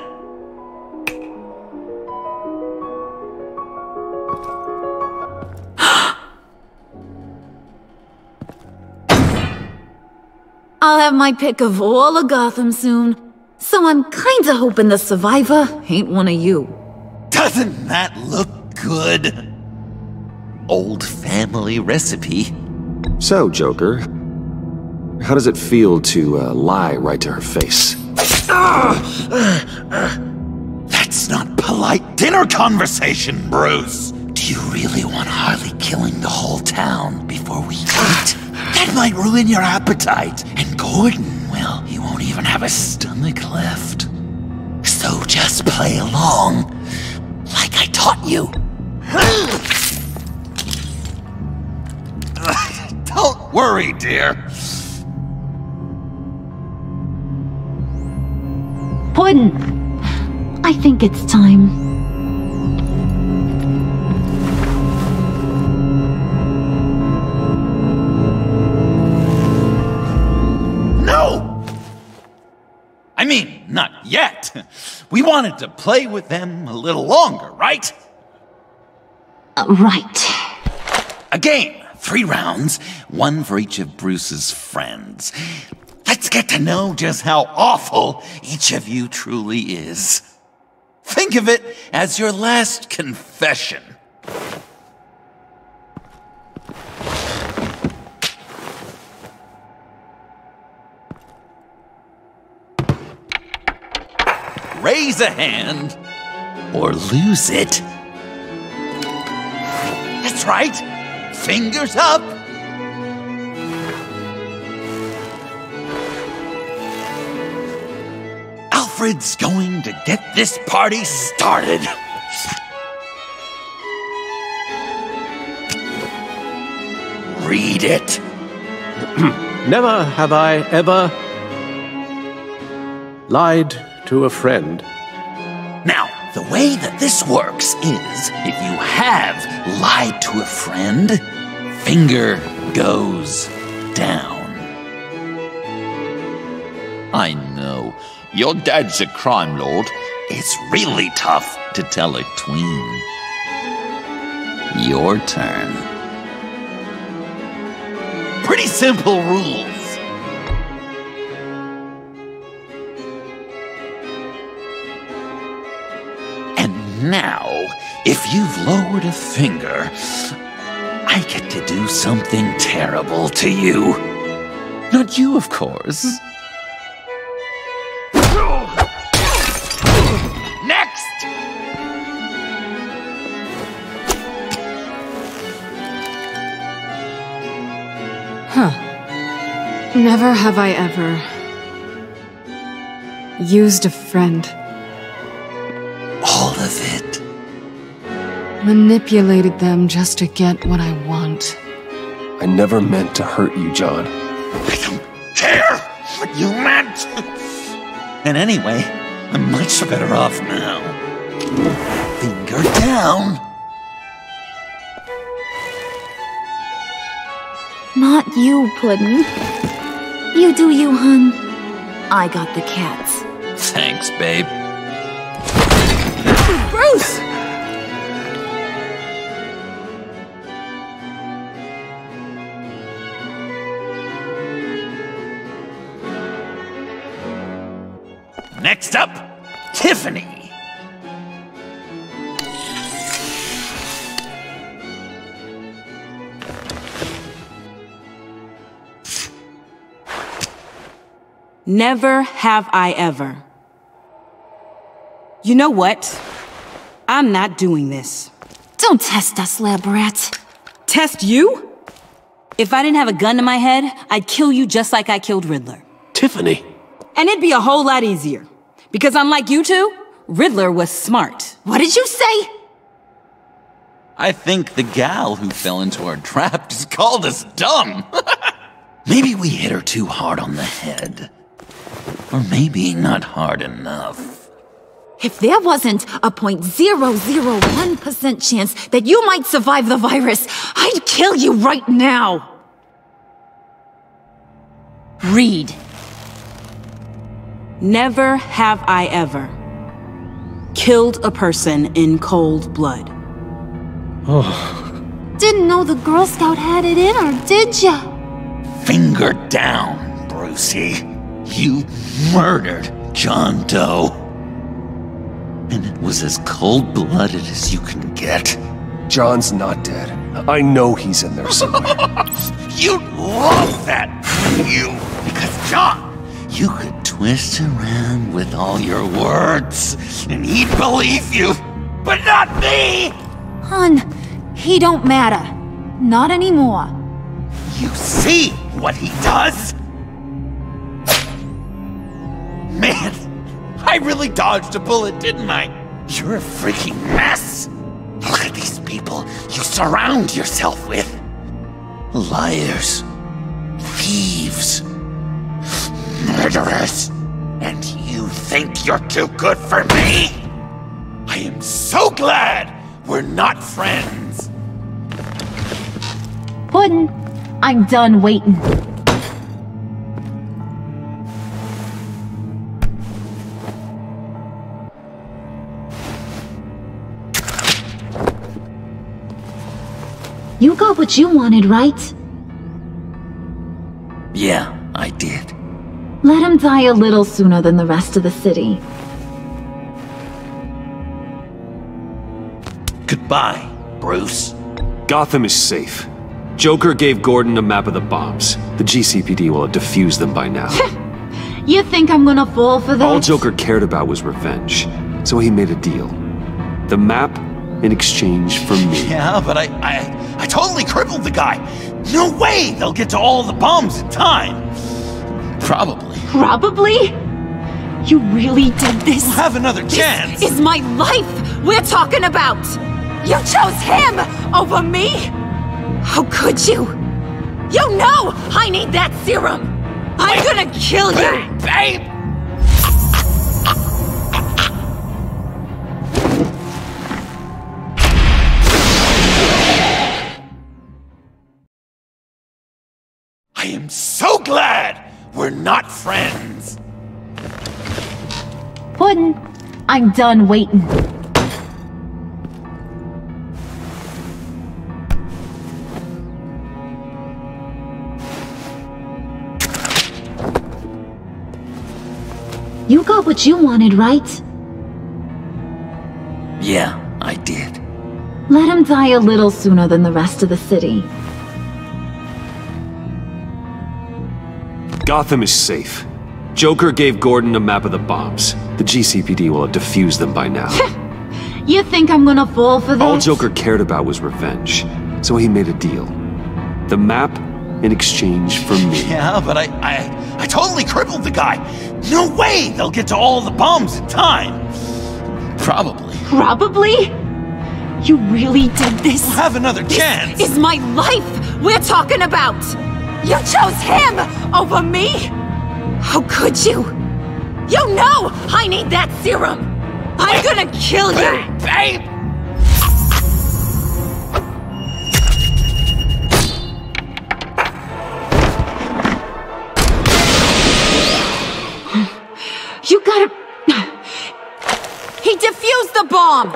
I'll have my pick of all of Gotham soon, so I'm kinda hoping the survivor ain't one of you. Doesn't that look good? Old family recipe. So, Joker, how does it feel to lie right to her face? That's not polite dinner conversation, Bruce! Do you really want Harley killing the whole town before we eat? That might ruin your appetite. And Gordon, well, he won't even have a stomach left. So just play along, like I taught you. Don't worry, dear. Puddin', I think it's time. Not yet. We wanted to play with them a little longer, right? Right. A game. 3 rounds, 1 for each of Bruce's friends. Let's get to know just how awful each of you truly is. Think of it as your last confession. Raise a hand, or lose it. That's right. Fingers up. Alfred's going to get this party started. Read it. Never have I ever lied to a friend. Now, the way that this works is, if you have lied to a friend, finger goes down. I know. Your dad's a crime lord. It's really tough to tell a tween. Your turn. Pretty simple rule. Now, if you've lowered a finger, I get to do something terrible to you. Not you, of course. Next! Huh. Never have I ever used a friend. All of it. Manipulated them just to get what I want. I never meant to hurt you, John. I don't care what you meant! And anyway, I'm much better off now. Finger down! Not you, Puddin'. You do you, hun. I got the cats. Thanks, babe. Bruce! Next up, Tiffany. Never have I ever. You know what? I'm not doing this. Don't test us, lab rat. Test you? If I didn't have a gun to my head, I'd kill you just like I killed Riddler. Tiffany. And it'd be a whole lot easier. Because unlike you two, Riddler was smart. What did you say? I think the gal who fell into our trap just called us dumb. Maybe we hit her too hard on the head. Or maybe not hard enough. If there wasn't a 0.001% chance that you might survive the virus, I'd kill you right now! Read. Never have I ever killed a person in cold blood. Oh. Didn't know the Girl Scout had it in her, did ya? Finger down, Brucey. You murdered John Doe. And it was as cold-blooded as you can get. John's not dead. I know he's in there somewhere. You'd love that, you! Because, John, you could twist around with all your words, and he'd believe you, but not me! Hun, he don't matter. Not anymore. You see what he does? Man! I really dodged a bullet, didn't I? You're a freaking mess! Look at these people you surround yourself with. Liars, thieves, murderers, and you think you're too good for me? I am so glad we're not friends. Puddin', I'm done waiting. You got what you wanted, right? Yeah, I did. Let him die a little sooner than the rest of the city. Goodbye, Bruce. Gotham is safe. Joker gave Gordon a map of the bombs. The GCPD will have defused them by now. You think I'm gonna fall for that? All Joker cared about was revenge, so he made a deal. The map in exchange for me. Yeah, but I totally crippled the guy. No way they'll get to all the bombs in time. Probably. Probably? You really did this? We'll have another chance. This is my life we're talking about. You chose him over me? How could you? You know I need that serum. I'm gonna kill you. Babe! I am so glad we're not friends. Puddin', I'm done waiting. You got what you wanted, right? Yeah, I did. Let him die a little sooner than the rest of the city. Gotham is safe. Joker gave Gordon a map of the bombs. The GCPD will have defused them by now. You think I'm gonna fall for that? All Joker cared about was revenge, so he made a deal. The map in exchange for me. Yeah, but I totally crippled the guy. No way they'll get to all the bombs in time. Probably. Probably? You really did this? We'll have another chance. This is my life we're talking about. You chose him over me? How could you? You know I need that serum. I'm gonna kill you. Babe! You gotta... He defused the bomb!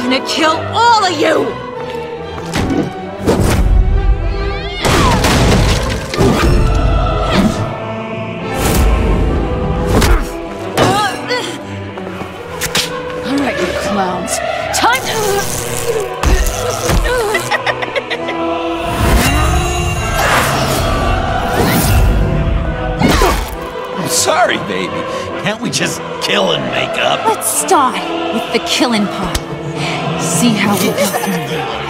I'm gonna kill all of you! Sorry, baby. Can't we just kill and make up? Let's start with the killing part. See how we go from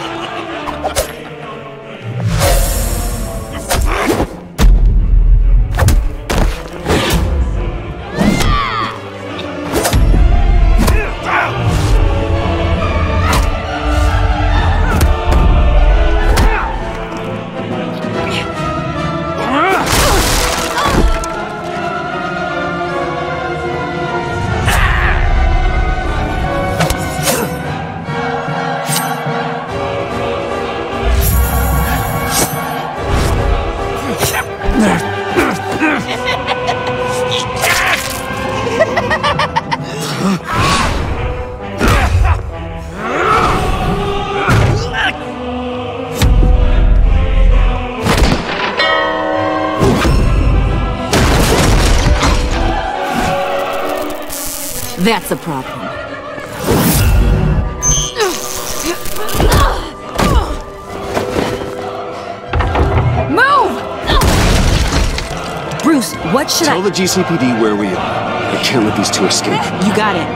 That's a problem. Move! Bruce, what should I— Tell the GCPD where we are. I can't let these two escape. You got it.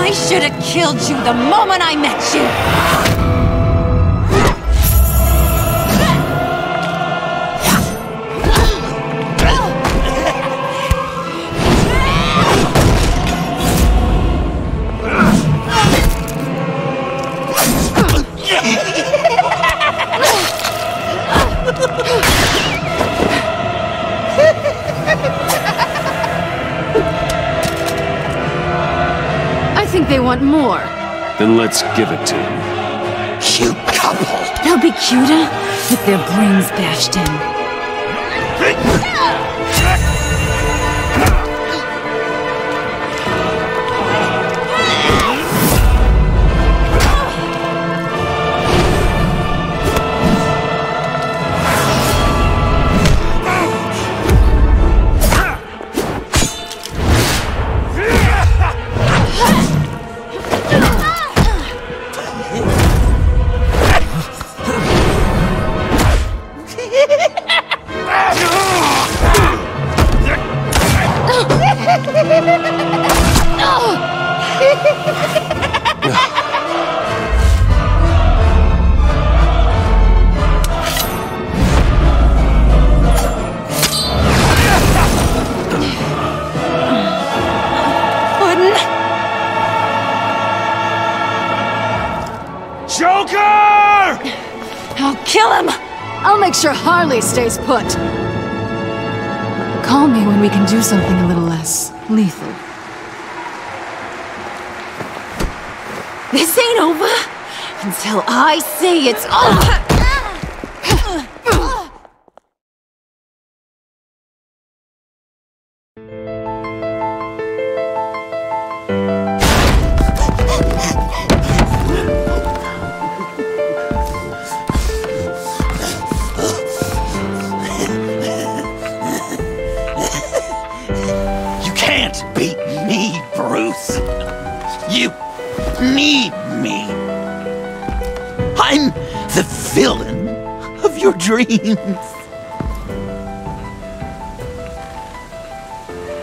I should have killed you the moment I met you! They want more. Then let's give it to them. You couple! They'll be cuter with their brains bashed in. Harley stays put. Call me when we can do something a little less lethal. This ain't over until I say it's over.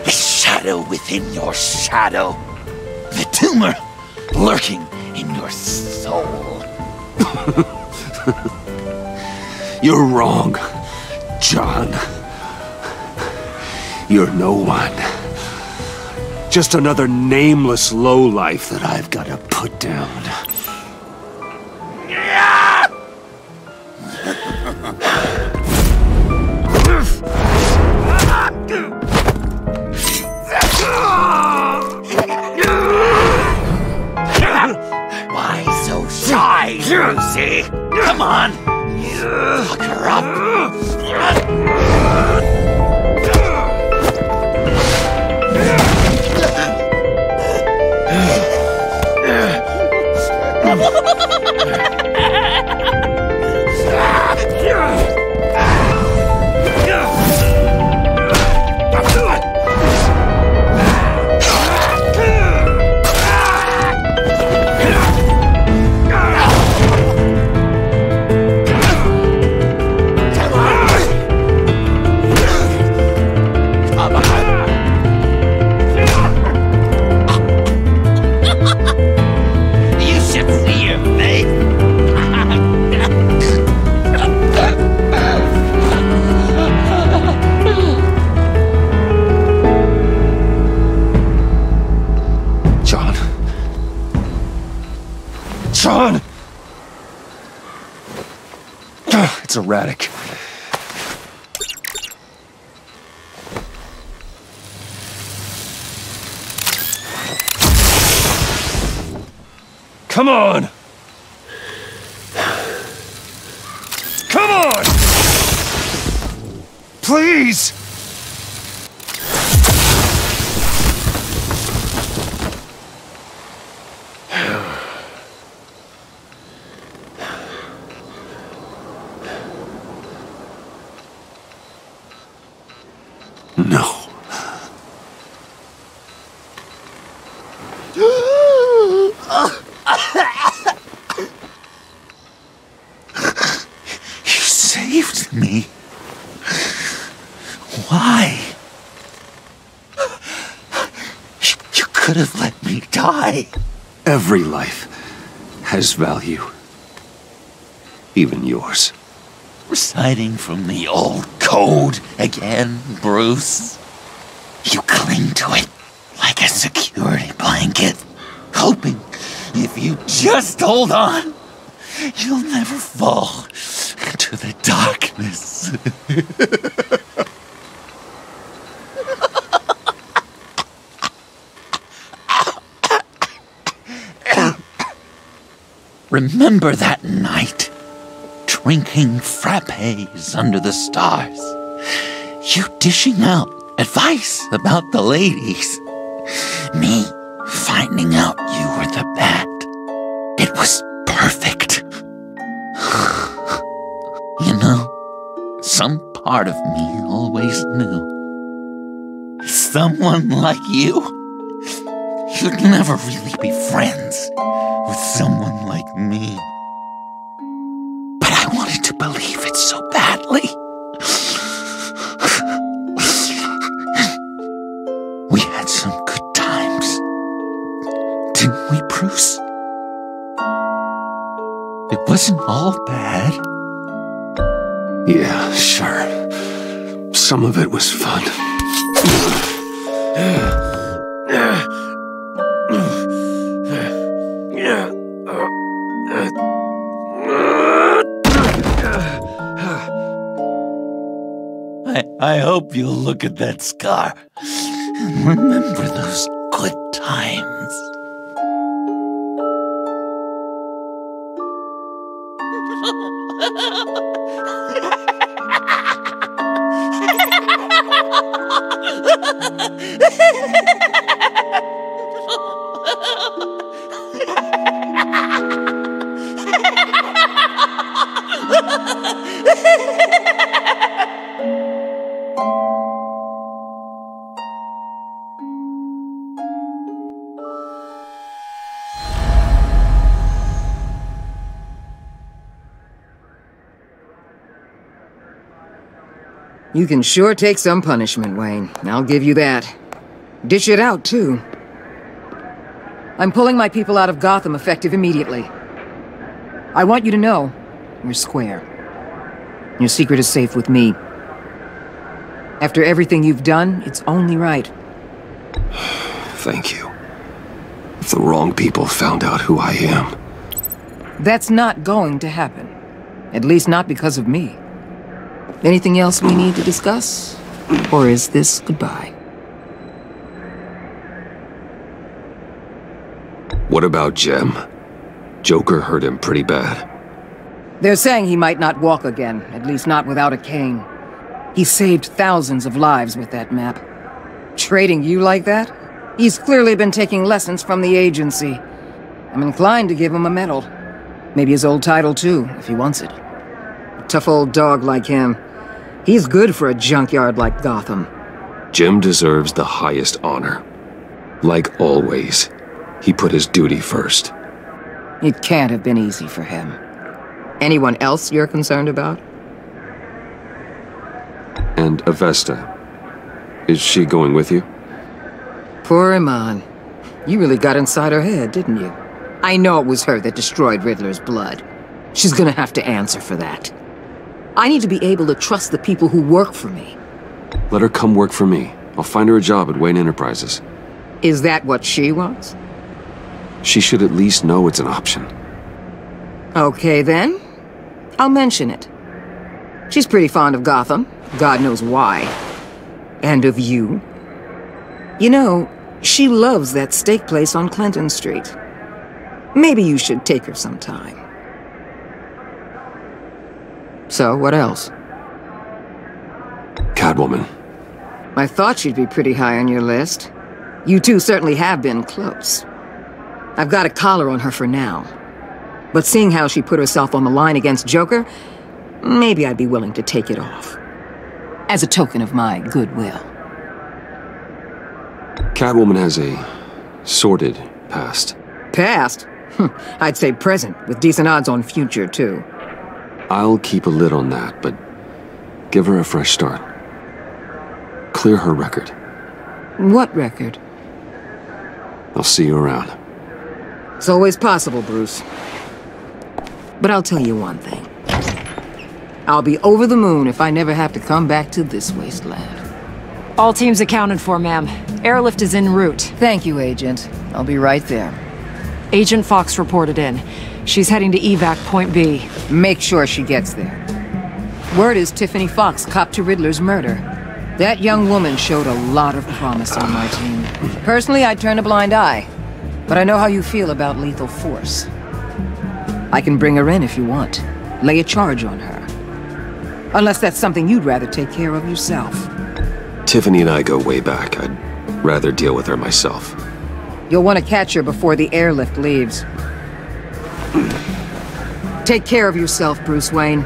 The shadow within your shadow. The tumor lurking in your soul. You're wrong, John. You're no one. Just another nameless lowlife that I've got to put down. It's erratic. Come on! Come on! Please! Every life has value, even yours. Reciting from the old code again, Bruce. You cling to it like a security blanket, hoping if you just hold on, you'll never fall into the darkness. Remember that night? drinking frappes under the stars. You dishing out advice about the ladies. Me finding out you were the bat. It was perfect. You know, some part of me always knew. Someone like you? You'd never really be friends with someone like me. But I wanted to believe it so badly. We had some good times, didn't we, Bruce? It wasn't all bad. Yeah, sure. Some of it was fun. I hope you'll look at that scar and remember those good times. You can sure take some punishment, Wayne. I'll give you that. Dish it out, too. I'm pulling my people out of Gotham effective immediately. I want you to know you're square. Your secret is safe with me. After everything you've done, it's only right. Thank you. If the wrong people found out who I am... That's not going to happen. At least not because of me. Anything else we need to discuss? Or is this goodbye? What about Jim? Joker hurt him pretty bad. They're saying he might not walk again, at least not without a cane. He saved thousands of lives with that map. Trading you like that? He's clearly been taking lessons from the agency. I'm inclined to give him a medal. Maybe his old title, too, if he wants it. A tough old dog like him. He's good for a junkyard like Gotham. Jim deserves the highest honor. Like always, he put his duty first. It can't have been easy for him. Anyone else you're concerned about? And Avesta. Is she going with you? Poor Iman. You really got inside her head, didn't you? I know it was her that destroyed Riddler's blood. She's gonna have to answer for that. I need to be able to trust the people who work for me. Let her come work for me. I'll find her a job at Wayne Enterprises. Is that what she wants? She should at least know it's an option. Okay, then. I'll mention it. She's pretty fond of Gotham. God knows why. And of you. You know, she loves that steak place on Clinton Street. Maybe you should take her sometime. So, what else? Catwoman. I thought she'd be pretty high on your list. You two certainly have been close. I've got a collar on her for now. But seeing how she put herself on the line against Joker, maybe I'd be willing to take it off. As a token of my goodwill. Catwoman has a sordid past. Past? I'd say present, with decent odds on future, too. I'll keep a lid on that, but give her a fresh start. Clear her record. What record? I'll see you around. It's always possible, Bruce. But I'll tell you one thing. I'll be over the moon if I never have to come back to this wasteland. All teams accounted for, ma'am. Airlift is en route. Thank you, Agent. I'll be right there. Agent Fox reported in. She's heading to evac point B. Make sure she gets there. Word is Tiffany Fox copped to Riddler's murder. That young woman showed a lot of promise on my team. Personally, I'd turn a blind eye. But I know how you feel about lethal force. I can bring her in if you want. lay a charge on her. Unless that's something you'd rather take care of yourself. Tiffany and I go way back. I'd rather deal with her myself. You'll want to catch her before the airlift leaves. Take care of yourself, Bruce Wayne.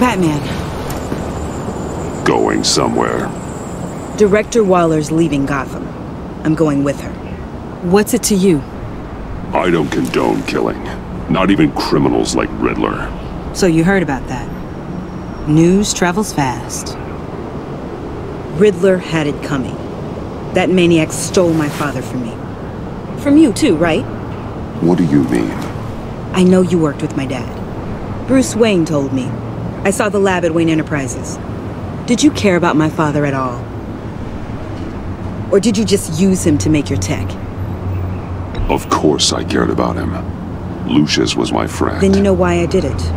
Batman. Going somewhere. Director Waller's leaving Gotham. I'm going with her. What's it to you? I don't condone killing. Not even criminals like Riddler. So you heard about that. News travels fast. Riddler had it coming. That maniac stole my father from me. From you too, right? What do you mean? I know you worked with my dad. Bruce Wayne told me. I saw the lab at Wayne Enterprises. Did you care about my father at all? Or did you just use him to make your tech? Of course I cared about him. Lucius was my friend. Then you know why I did it.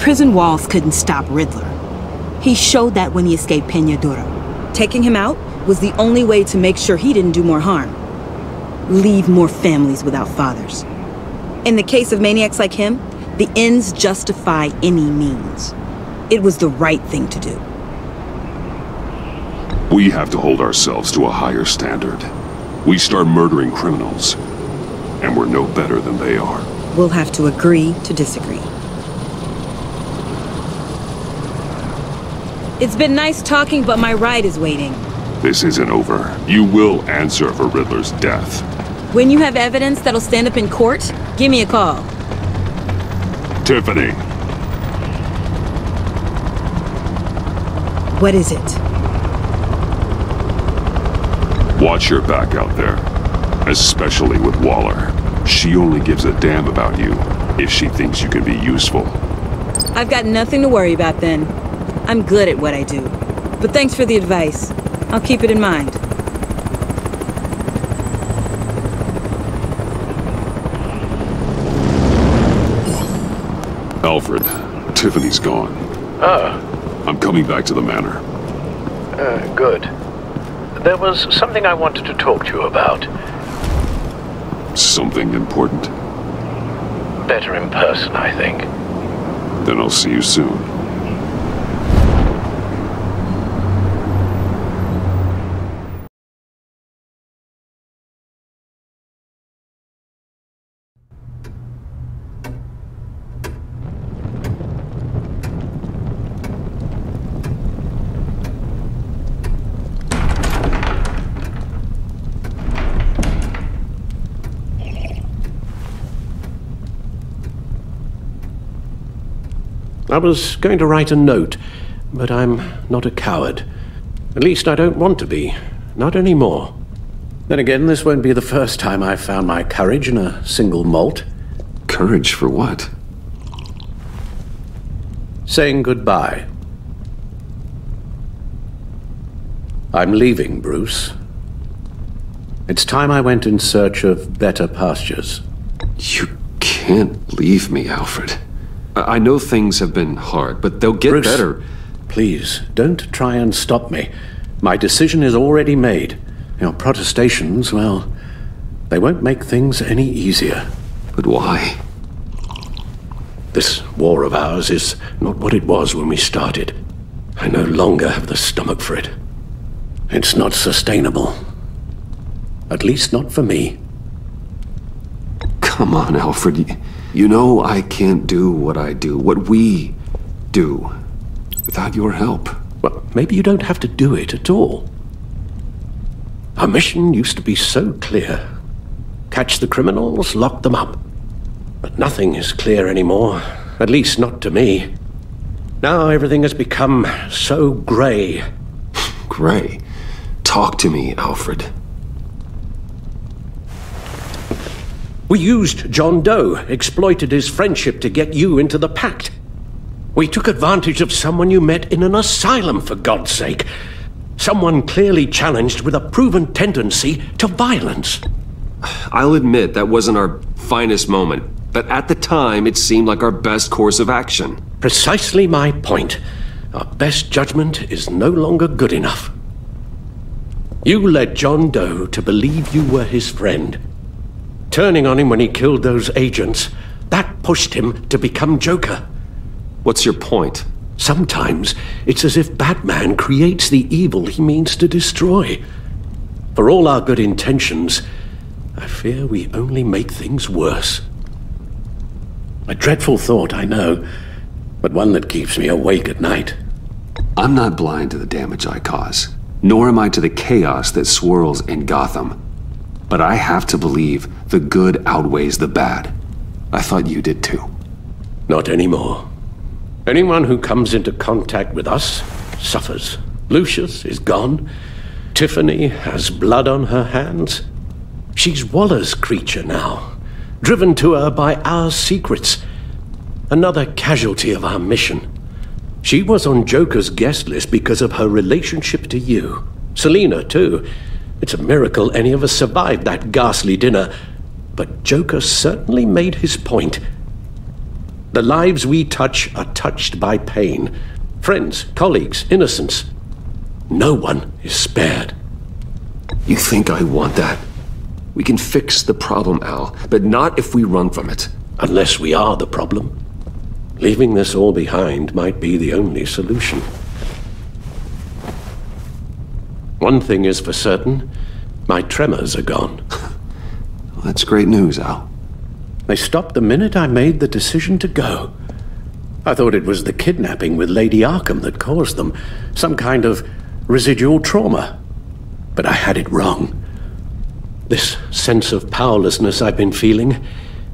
Prison walls couldn't stop Riddler. He showed that when he escaped Peña Dura. Taking him out was the only way to make sure he didn't do more harm. Leave more families without fathers. In the case of maniacs like him, the ends justify any means. It was the right thing to do. We have to hold ourselves to a higher standard. We start murdering criminals, and we're no better than they are. We'll have to agree to disagree. It's been nice talking, but my ride is waiting. This isn't over. You will answer for Riddler's death. When you have evidence that'll stand up in court, give me a call. Tiffany. What is it? Watch your back out there, especially with Waller. She only gives a damn about you if she thinks you can be useful. I've got nothing to worry about then. I'm good at what I do. But thanks for the advice. I'll keep it in mind. Alfred, Tiffany's gone. I'm coming back to the manor. Good. There was something I wanted to talk to you about. Something important? Better in person, I think. Then I'll see you soon. I was going to write a note, but I'm not a coward. At least I don't want to be. Not anymore. Then again, this won't be the first time I've found my courage in a single malt. Courage for what? Saying goodbye. I'm leaving, Bruce. It's time I went in search of better pastures. You can't leave me, Alfred. I know things have been hard, but they'll get Bruce, better. Please, don't try and stop me. My decision is already made. Your protestations, well, they won't make things any easier. But why? This war of ours is not what it was when we started. I no longer have the stomach for it. It's not sustainable. At least not for me. Come on, Alfred. You know I can't do what I do, what we do, without your help. Well, maybe you don't have to do it at all. Our mission used to be so clear. Catch the criminals, lock them up. But nothing is clear anymore, at least not to me. Now everything has become so grey. Grey? Talk to me, Alfred. We used John Doe, exploited his friendship to get you into the pact. We took advantage of someone you met in an asylum, for God's sake. Someone clearly challenged with a proven tendency to violence. I'll admit that wasn't our finest moment, but at the time it seemed like our best course of action. Precisely my point. Our best judgment is no longer good enough. You led John Doe to believe you were his friend. Turning on him when he killed those agents, that pushed him to become Joker. What's your point? Sometimes it's as if Batman creates the evil he means to destroy. For all our good intentions, I fear we only make things worse. A dreadful thought, I know, but one that keeps me awake at night. I'm not blind to the damage I cause, nor am I to the chaos that swirls in Gotham. But I have to believe the good outweighs the bad. I thought you did too. Not anymore. Anyone who comes into contact with us suffers. Lucius is gone. Tiffany has blood on her hands. She's Waller's creature now, driven to her by our secrets. Another casualty of our mission. She was on Joker's guest list because of her relationship to you. Selina, too. It's a miracle any of us survived that ghastly dinner. But Joker certainly made his point. The lives we touch are touched by pain. Friends, colleagues, innocents. No one is spared. You think I want that? We can fix the problem, Al, but not if we run from it. Unless we are the problem. Leaving this all behind might be the only solution. One thing is for certain, my tremors are gone. Well, that's great news, Al. They stopped the minute I made the decision to go. I thought it was the kidnapping with Lady Arkham that caused them, some kind of residual trauma. But I had it wrong. This sense of powerlessness I've been feeling,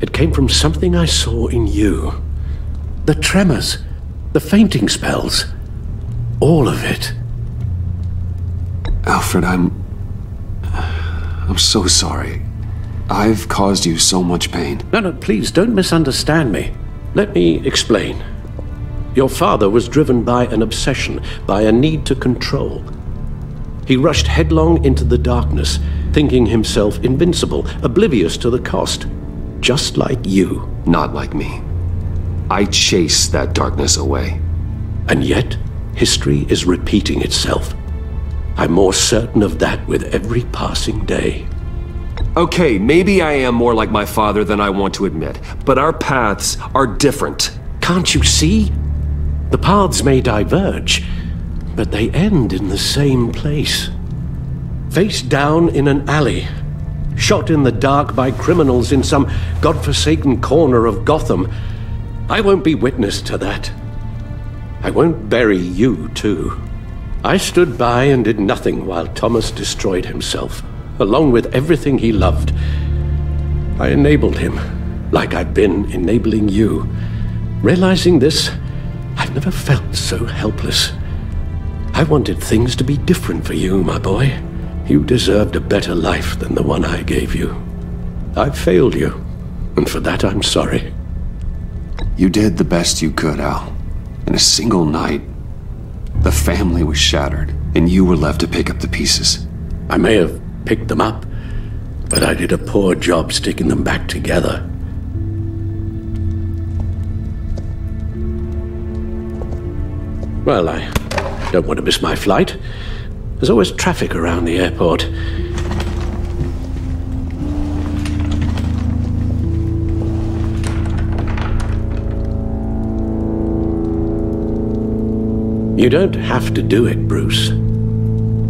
it came from something I saw in you. The tremors, the fainting spells, all of it. Alfred, I'm so sorry. I've caused you so much pain. No, please don't misunderstand me. Let me explain. Your father was driven by an obsession, by a need to control. He rushed headlong into the darkness, thinking himself invincible, oblivious to the cost. Just like you. Not like me. I chased that darkness away. And yet, history is repeating itself. I'm more certain of that with every passing day. Okay, maybe I am more like my father than I want to admit, but our paths are different. Can't you see? The paths may diverge, but they end in the same place. Face down in an alley, shot in the dark by criminals in some godforsaken corner of Gotham. I won't be witness to that. I won't bury you, too. I stood by and did nothing while Thomas destroyed himself. Along with everything he loved. I enabled him, like I've been enabling you. Realizing this, I've never felt so helpless. I wanted things to be different for you, my boy. You deserved a better life than the one I gave you. I've failed you, and for that I'm sorry. You did the best you could, Al. In a single night, the family was shattered, and you were left to pick up the pieces. I may have picked them up, but I did a poor job sticking them back together. Well, I don't want to miss my flight. There's always traffic around the airport. You don't have to do it, Bruce.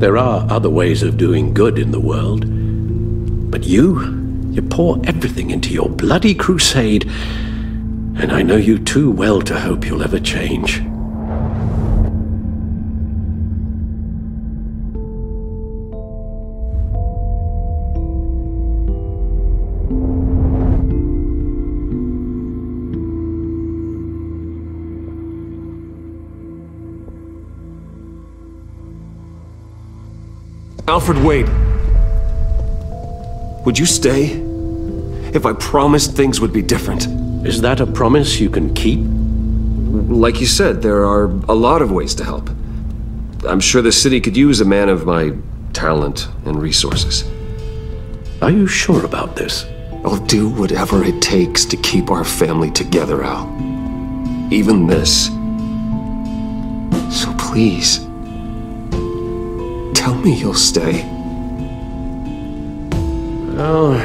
There are other ways of doing good in the world. But you pour everything into your bloody crusade, and I know you too well to hope you'll ever change. Alfred, wait. Would you stay? If I promised things would be different. Is that a promise you can keep? Like you said, there are a lot of ways to help. I'm sure the city could use a man of my talent and resources. Are you sure about this? I'll do whatever it takes to keep our family together, Al. Even this. So please, tell me you'll stay. Oh,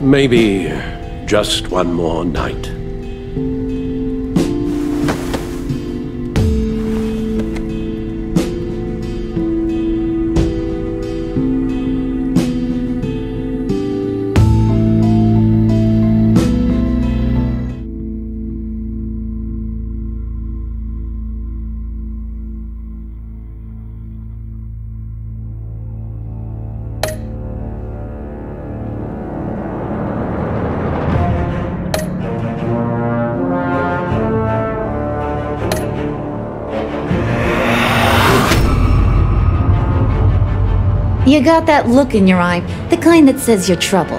maybe just one more night. You got that look in your eye, the kind that says you're trouble.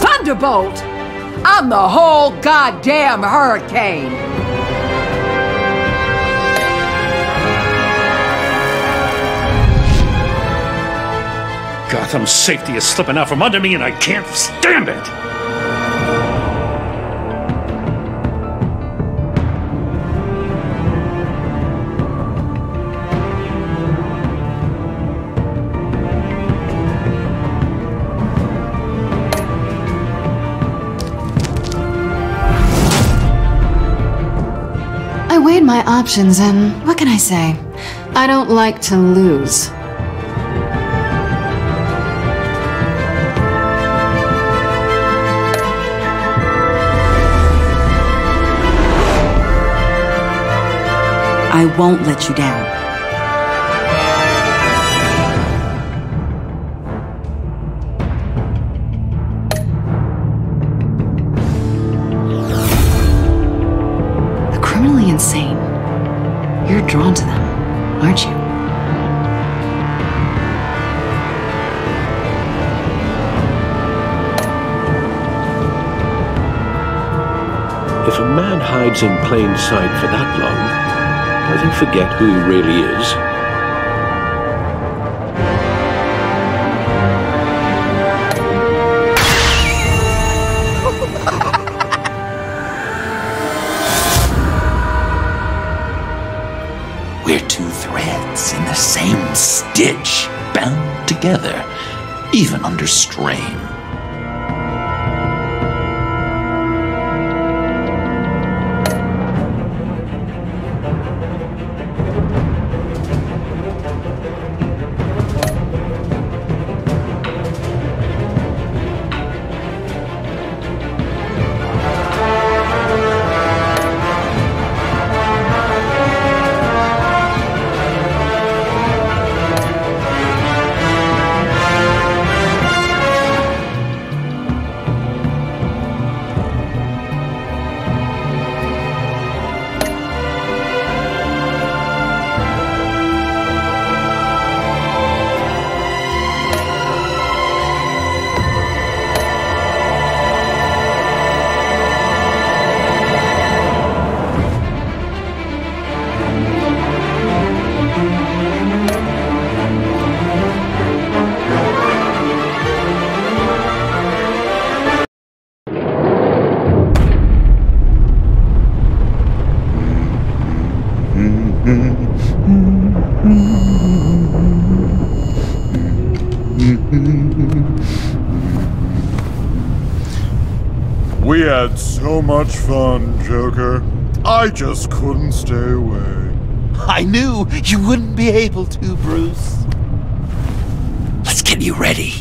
Thunderbolt! I'm the whole goddamn hurricane! Gotham's safety is slipping out from under me, and I can't stand it! I weighed my options, and what can I say? I don't like to lose. I won't let you down. The criminally insane. You're drawn to them, aren't you? If a man hides in plain sight for that long, does he forget who he really is? We're two threads in the same stitch, bound together, even under strain. had so much fun, Joker. I just couldn't stay away. I knew you wouldn't be able to, Bruce. Let's get you ready.